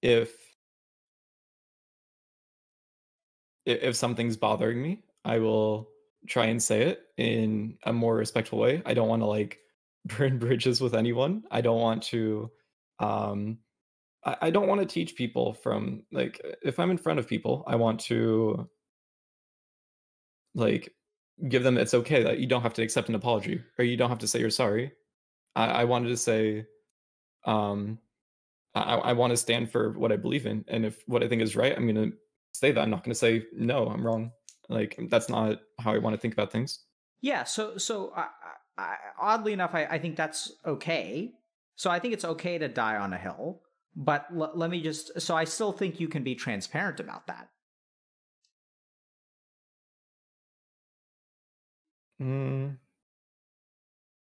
if if something's bothering me, I will try and say it in a more respectful way. I don't want to like burn bridges with anyone. I don't want to um I, I don't want to teach people from, like, if I'm in front of people, I want to like give them it's okay that you don't have to accept an apology, or you don't have to say you're sorry. I, I wanted to say, um, I, I want to stand for what I believe in, and if what I think is right, I'm going to say that. I'm not going to say, no, I'm wrong. Like, that's not how I want to think about things. Yeah, so so I, I, oddly enough, I, I think that's okay. So I think it's okay to die on a hill, but l- let me just, so I still think you can be transparent about that. Mm.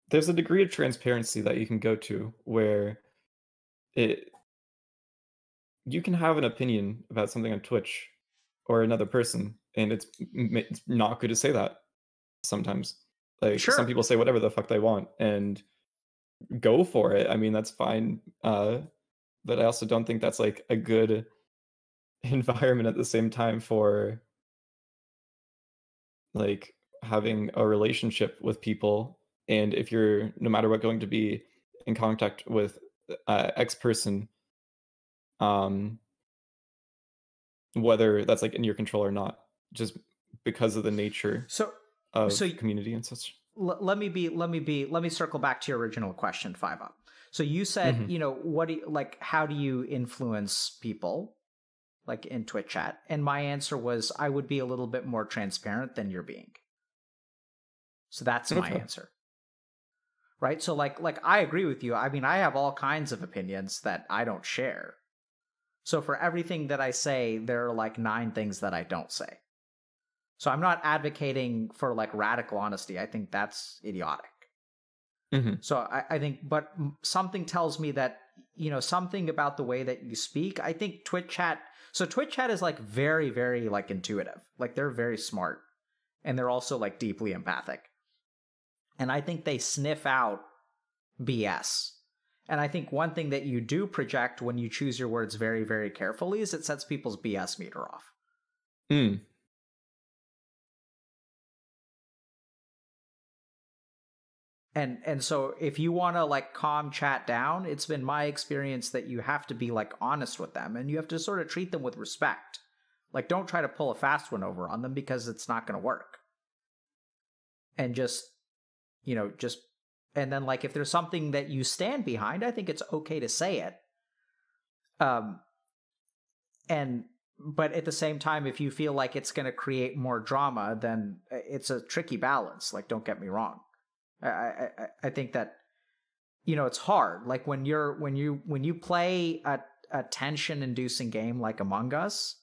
There's a degree of transparency that you can go to where it you can have an opinion about something on Twitch or another person, and it's, it's not good to say that sometimes. Like, sure. Some people say whatever the fuck they want and go for it. I mean, that's fine, uh, but I also don't think that's like a good environment at the same time for like having a relationship with people. And if you're, no matter what, going to be in contact with uh, X person, um, whether that's like in your control or not, just because of the nature so, of so community and such. L- let me be, let me be, let me circle back to your original question, five up. So you said, mm-hmm. you know, what do you, like, how do you influence people like in Twitch chat? And my answer was, I would be a little bit more transparent than you're being. So that's my okay. answer, right? So like, like I agree with you. I mean, I have all kinds of opinions that I don't share. So for everything that I say, there are like nine things that I don't say. So I'm not advocating for like radical honesty. I think that's idiotic. Mm-hmm. So I, I think, but something tells me that, you know, something about the way that you speak, I think Twitch chat. So Twitch chat is like very, very like intuitive. Like, they're very smart, and they're also like deeply empathic. And I think they sniff out B S. And I think one thing that you do project when you choose your words very, very carefully is it sets people's B S meter off. Hmm. And and so if you want to like calm chat down, it's been my experience that you have to be like honest with them, and you have to sort of treat them with respect. Like, don't try to pull a fast one over on them, because it's not going to work. And just, you know, just, and then like, if there's something that you stand behind, I think it's okay to say it. Um, and, but at the same time, if you feel like it's going to create more drama, then it's a tricky balance. Like, don't get me wrong. I, I, I think that, you know, it's hard. Like when you're, when you, when you play a, a tension inducing game like Among Us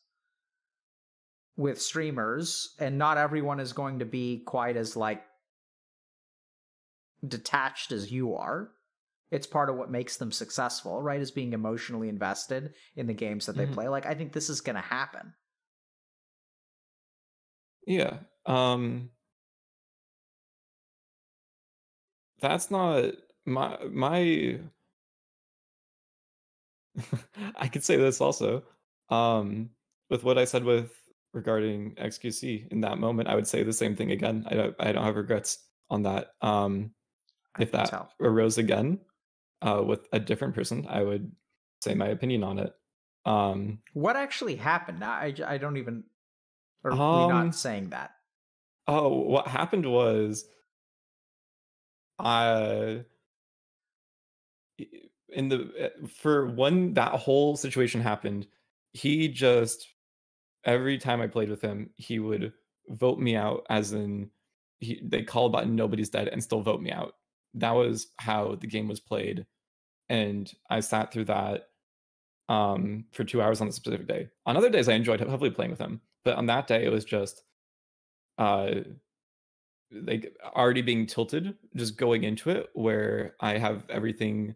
with streamers, and not everyone is going to be quite as like, detached as you are. It's part of what makes them successful, right, is being emotionally invested in the games that they mm-hmm. play. Like, I think this is going to happen. Yeah. Um that's not my my I could say this also, um with what I said with regarding X Q C in that moment, I would say the same thing again. I don't, I don't have regrets on that. Um, if that tell. arose again uh, with a different person, I would say my opinion on it. Um, what actually happened? I, I don't even, or um, we're not saying that. Oh, what happened was, uh, in the, for when that whole situation happened, he just, every time I played with him, he would vote me out, as in he, they call a button, nobody's dead, and still vote me out. That was how the game was played. And I sat through that um, for two hours on a specific day. On other days, I enjoyed heavily playing with him. But on that day, it was just uh, like already being tilted, just going into it, where I have everything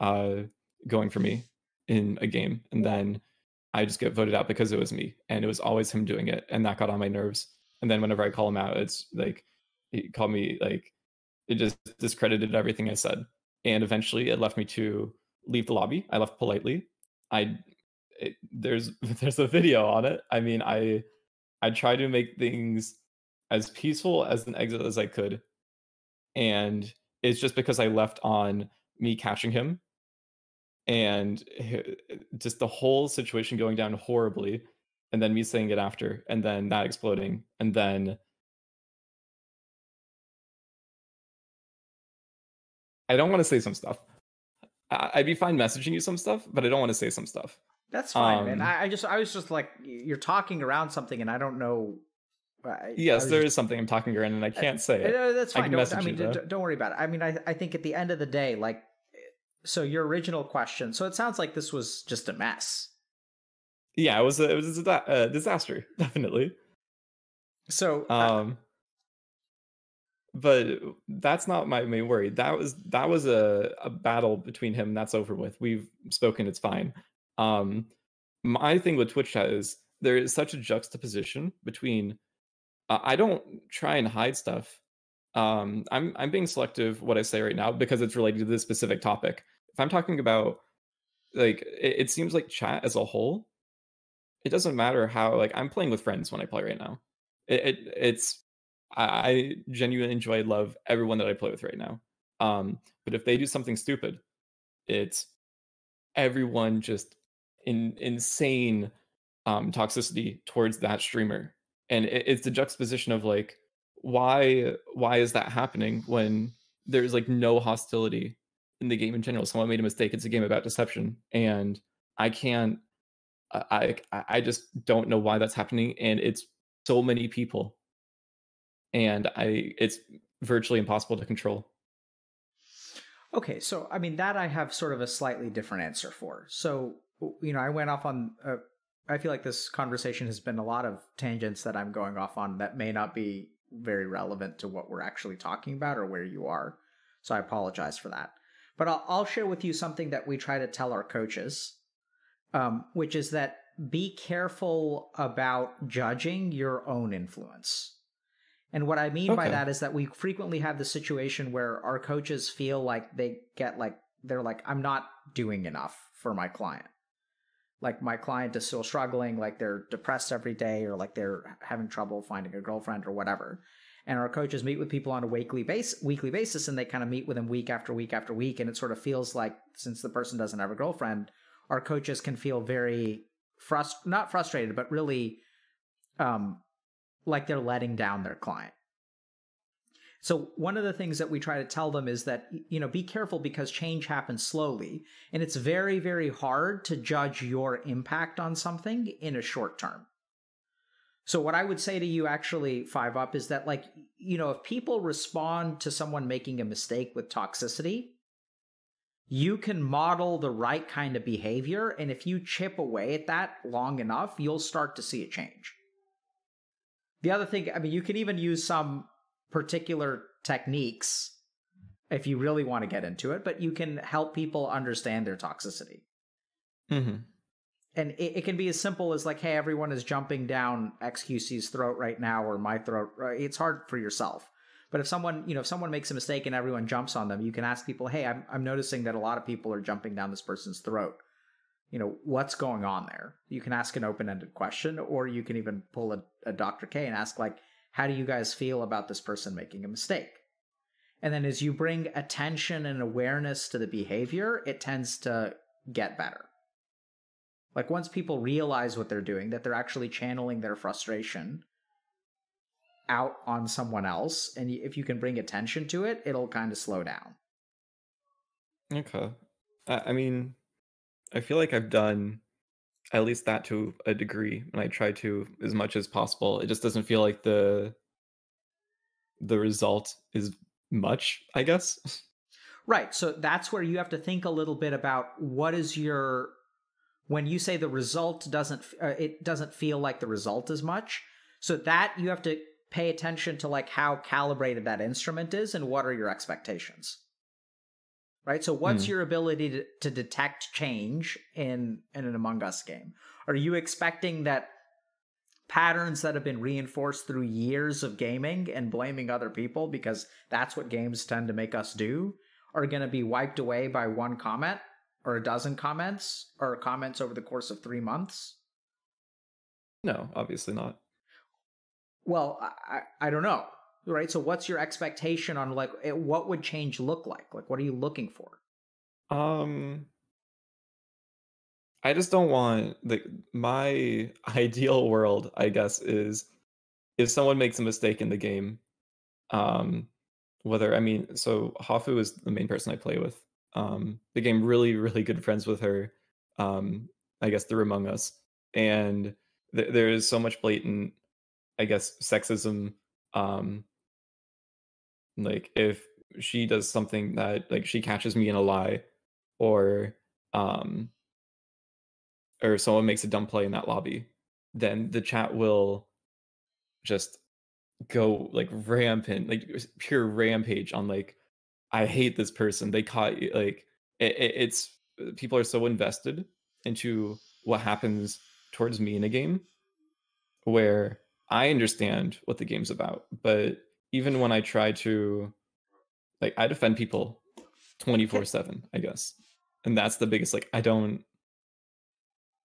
uh, going for me in a game. And then I just get voted out because it was me, and it was always him doing it, and that got on my nerves. And then whenever I call him out, it's like he called me, like it just discredited everything I said, and eventually it left me to leave the lobby. I left politely. I it, there's there's a video on it. I mean, I I try to make things as peaceful as an exit as I could, and it's just because I left on me catching him. And just the whole situation going down horribly, and then me saying it after, and then that exploding, and then I don't want to say some stuff. I'd be fine messaging you some stuff, but I don't want to say some stuff. That's fine, um, man. I just, I was just like, you're talking around something, and I don't know. I, yes, I there just, is something I'm talking around, and I can't uh, say it. Uh, that's fine. I, don't, I mean, you, don't worry about it. I mean, I, I think at the end of the day, like. So your original question. So it sounds like this was just a mess. Yeah, it was a, it was a, a disaster, definitely. So, uh, um, but that's not my main worry. That was that was a, a battle between him. That's over with. We've spoken. It's fine. Um, my thing with Twitch chat is there is such a juxtaposition between. Uh, I don't try and hide stuff. Um, I'm I'm being selective what I say right now because it's related to this specific topic. If I'm talking about, like, it, it seems like chat as a whole, it doesn't matter how, like, I'm playing with friends when I play right now. It, it it's I, I genuinely enjoy, love everyone that I play with right now. Um, but if they do something stupid, it's everyone just in insane um, toxicity towards that streamer, and it, it's the juxtaposition of like. Why why is that happening when there's like no hostility in the game in general? Someone made a mistake. It's a game about deception, and I can't. I I just don't know why that's happening, and it's so many people, and I it's virtually impossible to control. Okay, so I mean that I have sort of a slightly different answer for. So you know I went off on. Uh, I feel like this conversation has been a lot of tangents that I'm going off on that may not be. Very relevant to what we're actually talking about or where you are. So I apologize for that. But I'll, I'll share with you something that we try to tell our coaches, um, which is that be careful about judging your own influence. And what I mean okay. by that is that we frequently have the situation where our coaches feel like they get like, they're like, I'm not doing enough for my client. Like my client is still struggling, like they're depressed every day or like they're having trouble finding a girlfriend or whatever. And our coaches meet with people on a weekly base, weekly basis, and they kind of meet with them week after week after week. And it sort of feels like since the person doesn't have a girlfriend, our coaches can feel very frust- not frustrated, but really um, like they're letting down their client. So one of the things that we try to tell them is that, you know, be careful because change happens slowly. And it's very, very hard to judge your impact on something in a short term. So what I would say to you actually, five up, is that like, you know, if people respond to someone making a mistake with toxicity, you can model the right kind of behavior. And if you chip away at that long enough, you'll start to see a change. The other thing, I mean, you can even use some particular techniques if you really want to get into it, but you can help people understand their toxicity. Mm-hmm. And it, it can be as simple as like, hey, everyone is jumping down X Q C's throat right now or my throat. It's hard for yourself. But if someone, you know, if someone makes a mistake and everyone jumps on them, you can ask people, hey, I'm, I'm noticing that a lot of people are jumping down this person's throat. you know, what's going on there. You can ask an open-ended question, or you can even pull a, a Doctor K and ask, like, how do you guys feel about this person making a mistake? And then as you bring attention and awareness to the behavior, it tends to get better. Like, once people realize what they're doing, that they're actually channeling their frustration out on someone else, and if you can bring attention to it, it'll kind of slow down. Okay. I mean, I feel like I've done at least that to a degree, and I try to as much as possible. It just doesn't feel like the the result is much, I guess. Right. So that's where you have to think a little bit about what is your... When you say the result doesn't... Uh, it doesn't feel like the result is much. So that you have to pay attention to, like, how calibrated that instrument is and what are your expectations. Right? So what's hmm. your ability to, to detect change in, in an Among Us game? Are you expecting that patterns that have been reinforced through years of gaming and blaming other people, because that's what games tend to make us do, are going to be wiped away by one comment or a dozen comments or comments over the course of three months? No, obviously not. Well, I, I don't know. Right, so what's your expectation on, like, what would change look like? Like, what are you looking for? Um, I just don't want, like, my ideal world, I guess, is if someone makes a mistake in the game, um, whether, I mean, so Hafu is the main person I play with. Um, became really, really good friends with her, um, I guess, through Among Us. And th- there is so much blatant, I guess, sexism. Um, like, if she does something that, like, she catches me in a lie, or um or someone makes a dumb play in that lobby, then the chat will just go, like, rampant, like pure rampage on, like, I hate this person, they caught you. Like, it, it, it's people are so invested into what happens towards me in a game, where I understand what the game's about, but even when I try to, like, I defend people twenty-four seven, I guess. And that's the biggest, like, I don't,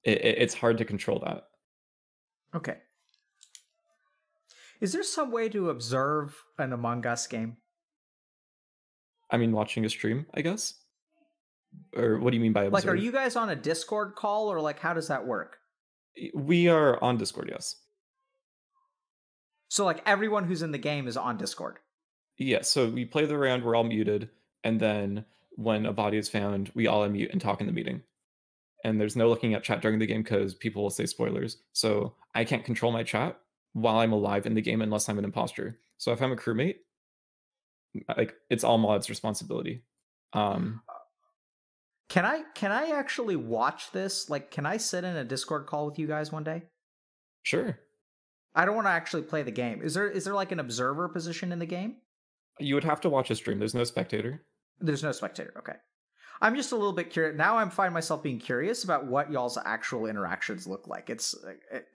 it, it's hard to control that. Okay. Is there some way to observe an Among Us game? I mean, watching a stream, I guess? Or what do you mean by observe? Like, are you guys on a Discord call, or, like, how does that work? We are on Discord, yes. So, like, everyone who's in the game is on Discord? Yeah, so we play the round, we're all muted, and then when a body is found, we all unmute and talk in the meeting. And there's no looking at chat during the game because people will say spoilers. So I can't control my chat while I'm alive in the game unless I'm an imposter. So if I'm a crewmate, like, it's all mod's responsibility. Um, can I can I actually watch this? Like, can I sit in a Discord call with you guys one day? Sure. I don't want to actually play the game. Is there is there like an observer position in the game? You would have to watch a stream. There's no spectator. There's no spectator. Okay. I'm just a little bit curious. Now I find myself being curious about what y'all's actual interactions look like. It's it...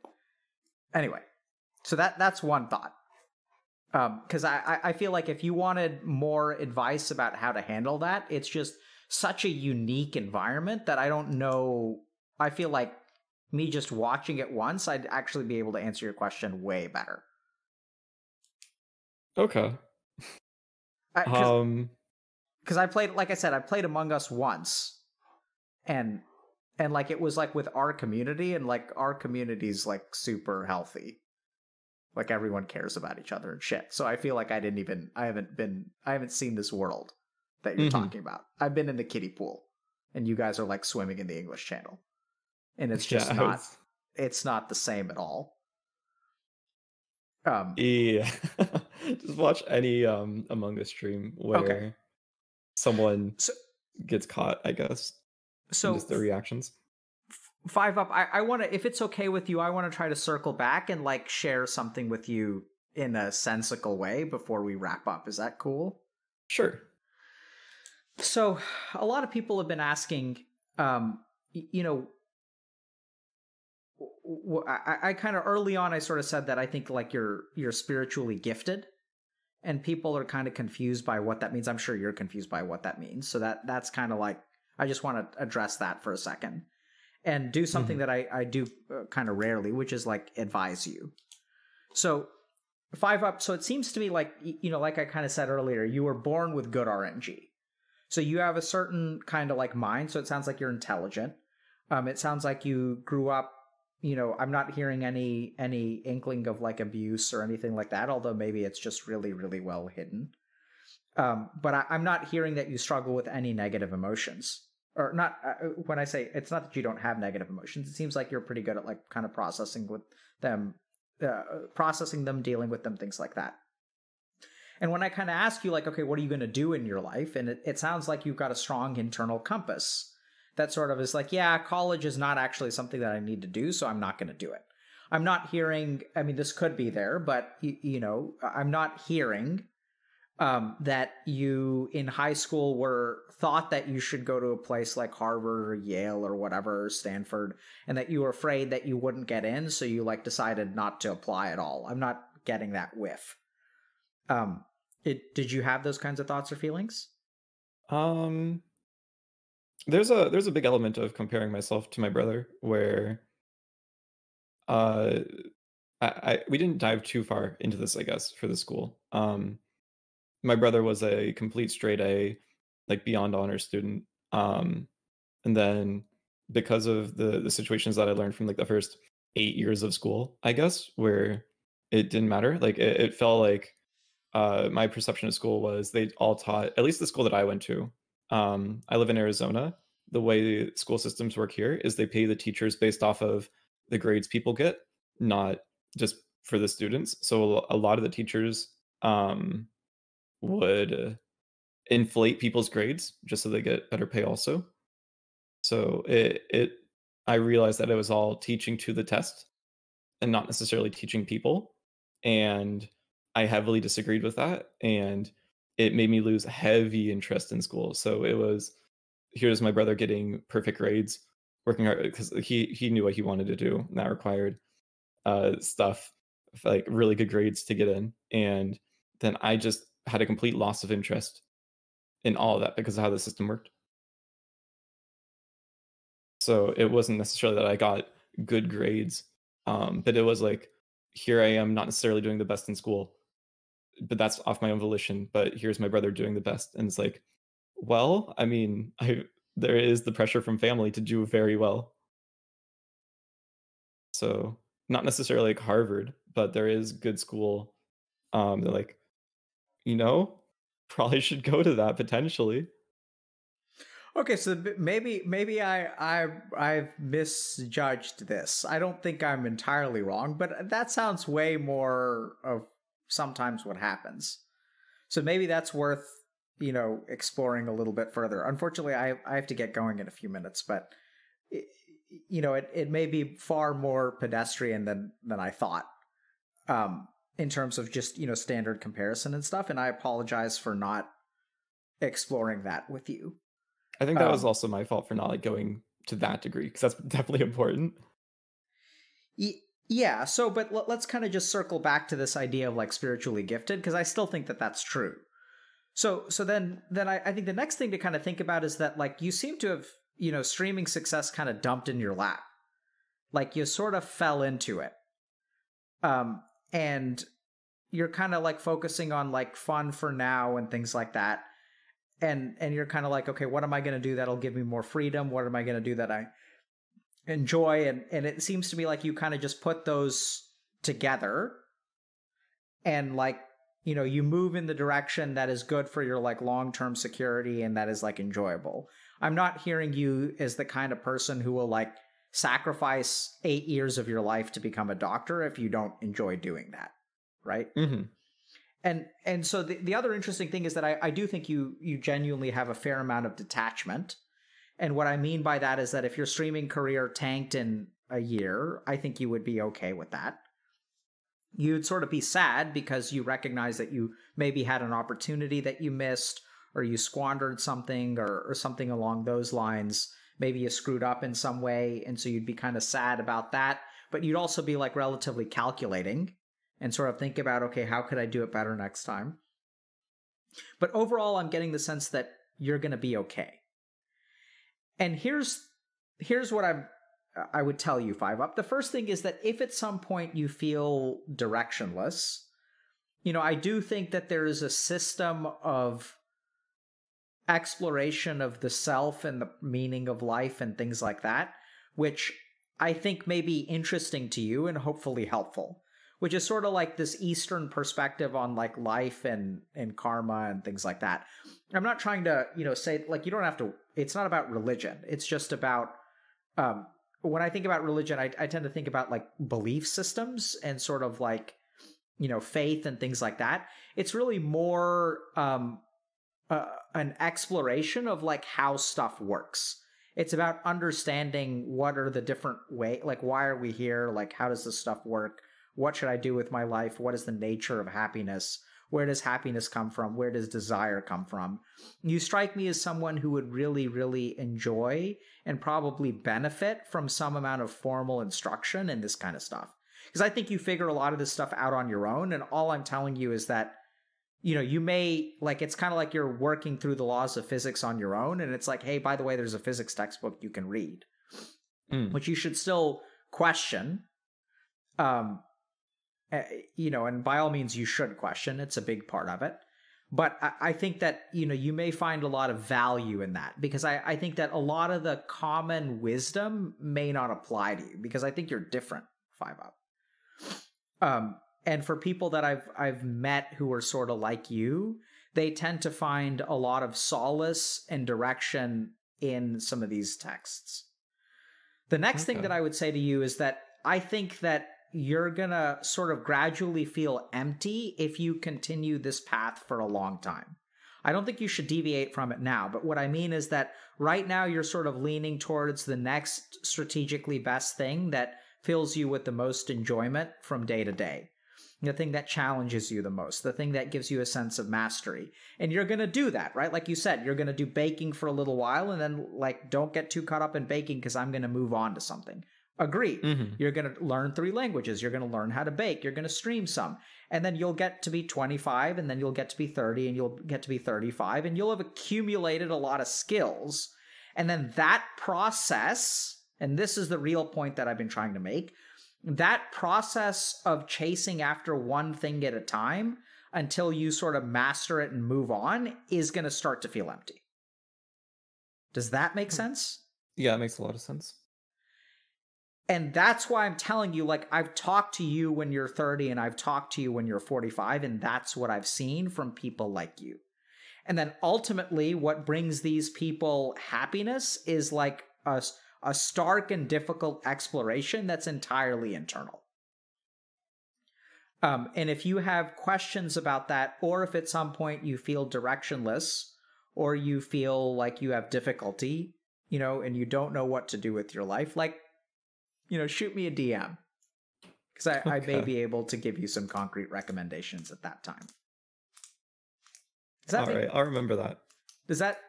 Anyway. So that that's one thought. Um, because I, I feel like if you wanted more advice about how to handle that, it's just such a unique environment that I don't know. I feel like me just watching it once, I'd actually be able to answer your question way better. Okay. I, cause, um, because I played, like I said, I played Among Us once, and and like it was like with our community, and like our community's like super healthy, like everyone cares about each other and shit. So I feel like I didn't even, I haven't been, I haven't seen this world that you're mm-hmm. talking about. I've been in the kiddie pool, and you guys are like swimming in the English Channel. And it's just yeah, not, was... it's not the same at all. Um, yeah. Just watch any um, Among Us stream where okay. someone so, gets caught, I guess. So just the reactions. five up, I, I want to, if it's okay with you, I want to try to circle back and like share something with you in a sensical way before we wrap up. Is that cool? Sure. So a lot of people have been asking, um, you know, I, I kind of early on, I sort of said that I think like you're you're spiritually gifted, and people are kind of confused by what that means. I'm sure you're confused by what that means. So that that's kind of like, I just want to address that for a second. and do something mm-hmm. that I, I do uh, kind of rarely, which is like advise you. So five up, so it seems to me like, you know, like I kind of said earlier, you were born with good R N G. So you have a certain kind of like mind. So it sounds like you're intelligent. Um, it sounds like you grew up, you know, I'm not hearing any any inkling of like abuse or anything like that, although maybe it's just really, really well hidden. Um, but I, I'm not hearing that you struggle with any negative emotions. Or not, uh, when I say, it's not that you don't have negative emotions. It seems like you're pretty good at like kind of processing with them, uh, processing them, dealing with them, things like that. And when I kind of ask you like, okay, what are you going to do in your life? And it, it sounds like you've got a strong internal compass that sort of is like, yeah, college is not actually something that I need to do, so I'm not going to do it. I'm not hearing, I mean, this could be there, but, you, you know, I'm not hearing um, that you in high school were thought that you should go to a place like Harvard or Yale or whatever, or Stanford, and that you were afraid that you wouldn't get in, so you like decided not to apply at all. I'm not getting that whiff. Um, it, did you have those kinds of thoughts or feelings? Um... There's a there's a big element of comparing myself to my brother, where uh, I, I we didn't dive too far into this, I guess, for the school. Um, my brother was a complete straight A, like beyond honor student, um, and then because of the the situations that I learned from like the first eight years of school, I guess, where it didn't matter, like it, it felt like uh, my perception of school was they all taught, at least the school that I went to. Um, I live in Arizona. The way the school systems work here is they pay the teachers based off of the grades people get, not just for the students. So a lot of the teachers um, would inflate people's grades just so they get better pay also. So it, it, I realized that it was all teaching to the test and not necessarily teaching people. And I heavily disagreed with that. And it made me lose heavy interest in school. So it was, here's my brother getting perfect grades, working hard because he, he knew what he wanted to do. And that required uh, stuff, like really good grades to get in. And then I just had a complete loss of interest in all of that because of how the system worked. So it wasn't necessarily that I got good grades, um, but it was like, here I am not necessarily doing the best in school, but that's off my own volition, but here's my brother doing the best. And it's like, well, I mean, I, there is the pressure from family to do very well. So not necessarily like Harvard, but there is good school. Um, they're like, you know, probably should go to that potentially. Okay. So maybe, maybe I, I, I've misjudged this. I don't think I'm entirely wrong, but that sounds way more of sometimes what happens. So maybe that's worth, you know, exploring a little bit further. Unfortunately, I, I have to get going in a few minutes, but it, you know, it, it may be far more pedestrian than, than I thought, um, in terms of just, you know, standard comparison and stuff. And I apologize for not exploring that with you. I think that um, was also my fault for not like going to that degree, because that's definitely important. Y- Yeah, so, but let's kind of just circle back to this idea of like spiritually gifted, because I still think that that's true. So, so then, then I, I think the next thing to kind of think about is that like you seem to have, you know, streaming success kind of dumped in your lap, like you sort of fell into it, um, and you're kind of like focusing on like fun for now and things like that, and and you're kind of like, okay, what am I going to do that'll give me more freedom? What am I going to do that I enjoy? And and it seems to me like you kind of just put those together and like, you know, you move in the direction that is good for your like long-term security and that is like enjoyable. I'm not hearing you as the kind of person who will like sacrifice eight years of your life to become a doctor if you don't enjoy doing that, right? Mm-hmm. And and so the, the other interesting thing is that I, I do think you you genuinely have a fair amount of detachment. And what I mean by that is that if your streaming career tanked in a year, I think you would be okay with that. You'd sort of be sad because you recognize that you maybe had an opportunity that you missed, or you squandered something, or, or something along those lines. Maybe you screwed up in some way, and so you'd be kind of sad about that. But you'd also be like relatively calculating and sort of think about, okay, how could I do it better next time? But overall, I'm getting the sense that you're going to be okay. And here's here's what I'm I would tell you, five up. The first thing is that if at some point you feel directionless, you know, I do think that there is a system of exploration of the self and the meaning of life and things like that, which I think may be interesting to you and hopefully helpful, which is sort of like this Eastern perspective on like life and, and karma and things like that. I'm not trying to, you know, say like, you don't have to, it's not about religion. It's just about, um, when I think about religion, I, I tend to think about like belief systems and sort of like, you know, faith and things like that. It's really more um, uh, an exploration of like how stuff works. It's about understanding what are the different way, like, why are we here? Like, how does this stuff work? What should I do with my life? What is the nature of happiness? Where does happiness come from? Where does desire come from? You strike me as someone who would really, really enjoy and probably benefit from some amount of formal instruction and this kind of stuff. Because I think you figure a lot of this stuff out on your own. And all I'm telling you is that, you know, you may, like, it's kind of like you're working through the laws of physics on your own. And it's like, hey, by the way, there's a physics textbook you can read, mm. which you should still question. Um, you know, and by all means, you should question. It's a big part of it. But I, I think that, you know, you may find a lot of value in that, because I, I think that a lot of the common wisdom may not apply to you, because I think you're different, five up. Um, and for people that I've, I've met who are sort of like you, they tend to find a lot of solace and direction in some of these texts. The next okay. thing that I would say to you is that I think that you're gonna sort of gradually feel empty if you continue this path for a long time. I don't think you should deviate from it now, but what I mean is that right now you're sort of leaning towards the next strategically best thing that fills you with the most enjoyment from day to day, the thing that challenges you the most, the thing that gives you a sense of mastery. And you're going to do that, right? Like you said, you're going to do baking for a little while, and then like, don't get too caught up in baking because I'm going to move on to something. Agree. Mm-hmm. You're going to learn three languages. You're going to learn how to bake. You're going to stream some, and then you'll get to be twenty-five, and then you'll get to be thirty, and you'll get to be thirty-five, and you'll have accumulated a lot of skills. And then that process, and this is the real point that I've been trying to make, that process of chasing after one thing at a time until you sort of master it and move on is going to start to feel empty. Does that make sense? Yeah, it makes a lot of sense. And that's why I'm telling you, like, I've talked to you when you're thirty and I've talked to you when you're forty-five, and that's what I've seen from people like you. And then ultimately what brings these people happiness is like a a stark and difficult exploration that's entirely internal. Um, and if you have questions about that, or if at some point you feel directionless, or you feel like you have difficulty, you know, and you don't know what to do with your life, like, you know, shoot me a D M. Because I, okay. I may be able to give you some concrete recommendations at that time. Does that All right, I'll remember that. Does that...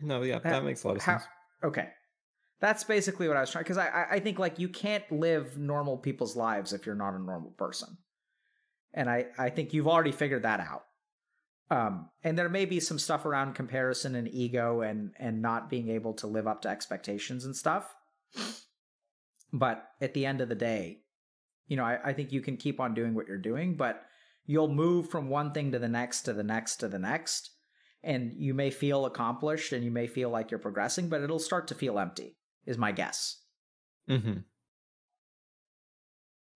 No, yeah, that makes a lot of sense. How, okay. That's basically what I was trying, because I, I think, like, you can't live normal people's lives if you're not a normal person. And I, I think you've already figured that out. Um, and there may be some stuff around comparison and ego and, and not being able to live up to expectations and stuff. But at the end of the day, you know, I, I think you can keep on doing what you're doing, but you'll move from one thing to the next to the next to the next. And you may feel accomplished and you may feel like you're progressing, but it'll start to feel empty, is my guess. Mm-hmm.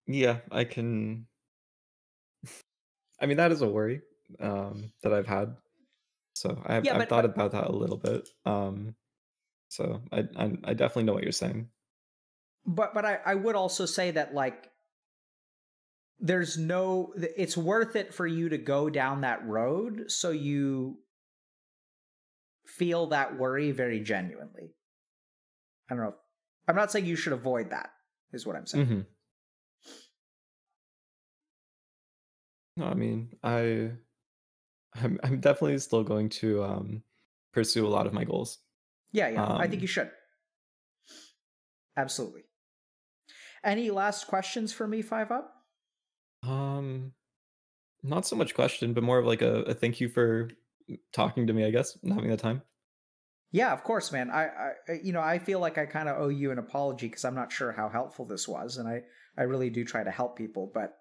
Yeah, I can... I mean, that is a worry um, that I've had. So I've, yeah, but, I've thought but... about that a little bit. Um, so I, I I definitely know what you're saying. But but I, I would also say that, like, there's no... It's worth it for you to go down that road so you... feel that worry very genuinely. I don't know. I'm not saying you should avoid that, is what I'm saying. Mm-hmm. No, I mean, I, I'm, I'm definitely still going to um, pursue a lot of my goals. Yeah, yeah. Um, I think you should. Absolutely. Any last questions for me, five up? Um, not so much question, but more of like a, a thank you for talking to me, I guess, and having the time. Yeah, of course, man. I, I you know, I feel like I kind of owe you an apology because I'm not sure how helpful this was. And I, I really do try to help people, but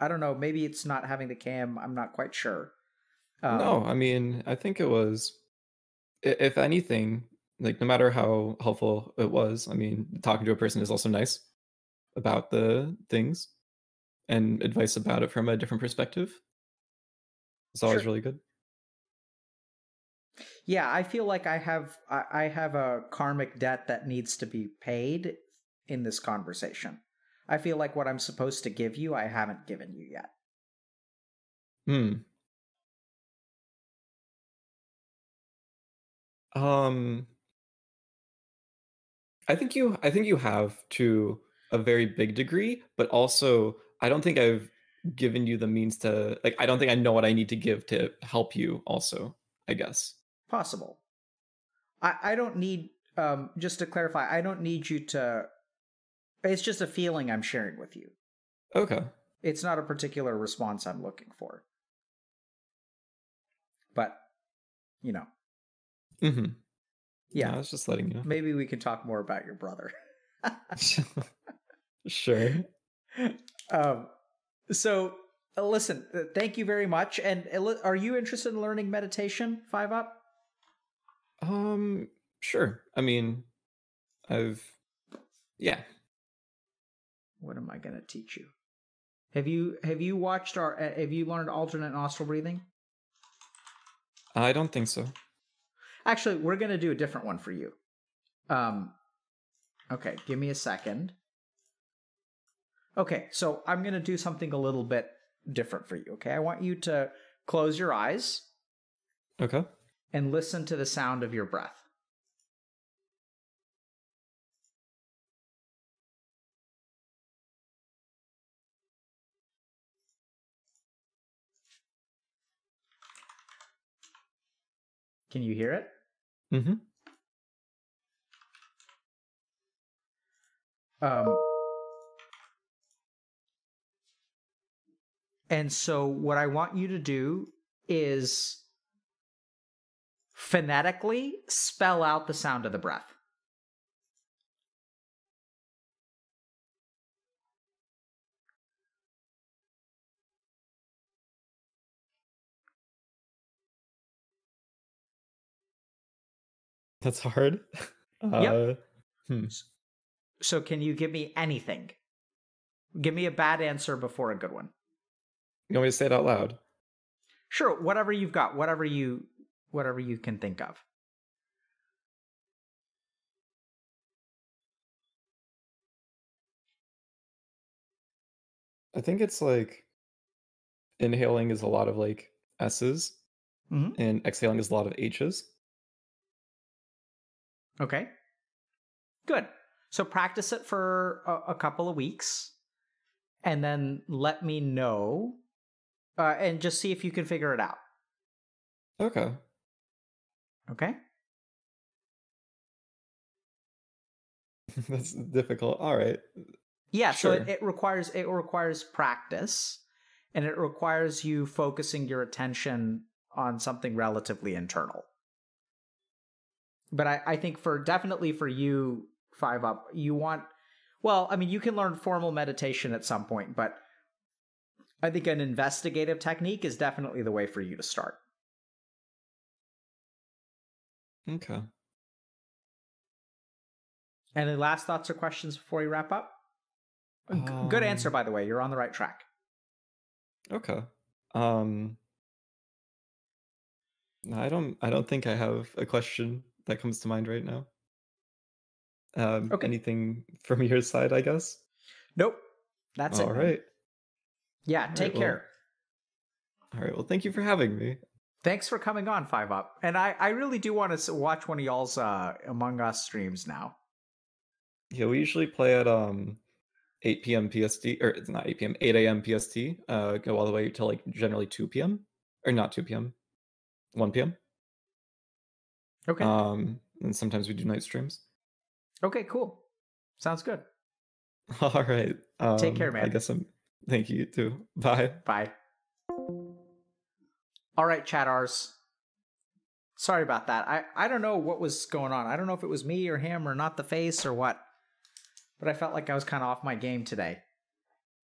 I don't know. Maybe it's not having the cam. I'm not quite sure. Um, no, I mean, I think it was, if anything, like no matter how helpful it was, I mean, talking to a person is also nice about the things and advice about it from a different perspective. It's always sure. really good. Yeah, I feel like I have I have a karmic debt that needs to be paid in this conversation. I feel like what I'm supposed to give you, I haven't given you yet. Hmm. Um, I think you I think you have to a very big degree, but also I don't think I've given you the means to, like, I don't think I know what I need to give to help you also, I guess. Possible. I, I don't need, um, just to clarify, I don't need you to, it's just a feeling I'm sharing with you. Okay. It's not a particular response I'm looking for. But, you know. Mm-hmm. Yeah. No, I was just letting you know. Maybe we can talk more about your brother. Sure. Um, so, uh, listen, uh, thank you very much. And uh, are you interested in learning meditation, five up? Um, sure. I mean, I've, yeah. What am I going to teach you? Have you, have you watched our, have you learned alternate nostril breathing? I don't think so. Actually, we're going to do a different one for you. Um, okay. Give me a second. Okay. So I'm going to do something a little bit different for you. Okay. I want you to close your eyes. Okay. And listen to the sound of your breath. Can you hear it? Mm-hmm. Um, and so what I want you to do is phonetically spell out the sound of the breath. That's hard. Yep. Uh, hmm. So can you give me anything? Give me a bad answer before a good one. You want me to say it out loud? Sure, whatever you've got, whatever you... Whatever you can think of. I think it's like inhaling is a lot of like S's, mm-hmm. and exhaling is a lot of H's. Okay. Good. So practice it for a, a couple of weeks and then let me know uh, and just see if you can figure it out. Okay. Okay. That's difficult. All right. Yeah. Sure. So it, it requires it requires practice, and it requires you focusing your attention on something relatively internal. But I, I think for definitely for you, five up, you want, well, I mean, you can learn formal meditation at some point, but I think an investigative technique is definitely the way for you to start. Okay. Any last thoughts or questions before we wrap up? Um, Good answer, by the way. You're on the right track. Okay. Um, I don't. I don't think I have a question that comes to mind right now. Um, okay. Anything from your side, I guess. Nope. That's it. All right. Yeah. Take care. All right. Well, thank you for having me. Thanks for coming on, five up. And I, I really do want to watch one of y'all's uh, Among Us streams now. Yeah, we usually play at um, eight p m P S T, or it's not eight p m, eight a m P S T, uh, go all the way to like generally two p m, or not two p m, one p m Okay. Um, and sometimes we do night streams. Okay, cool. Sounds good. All right. Um, Take care, man. I guess I'm, thank you too. Bye. Bye. All right, chatars. Sorry about that. I, I don't know what was going on. I don't know if it was me or him or not the face or what. But I felt like I was kind of off my game today.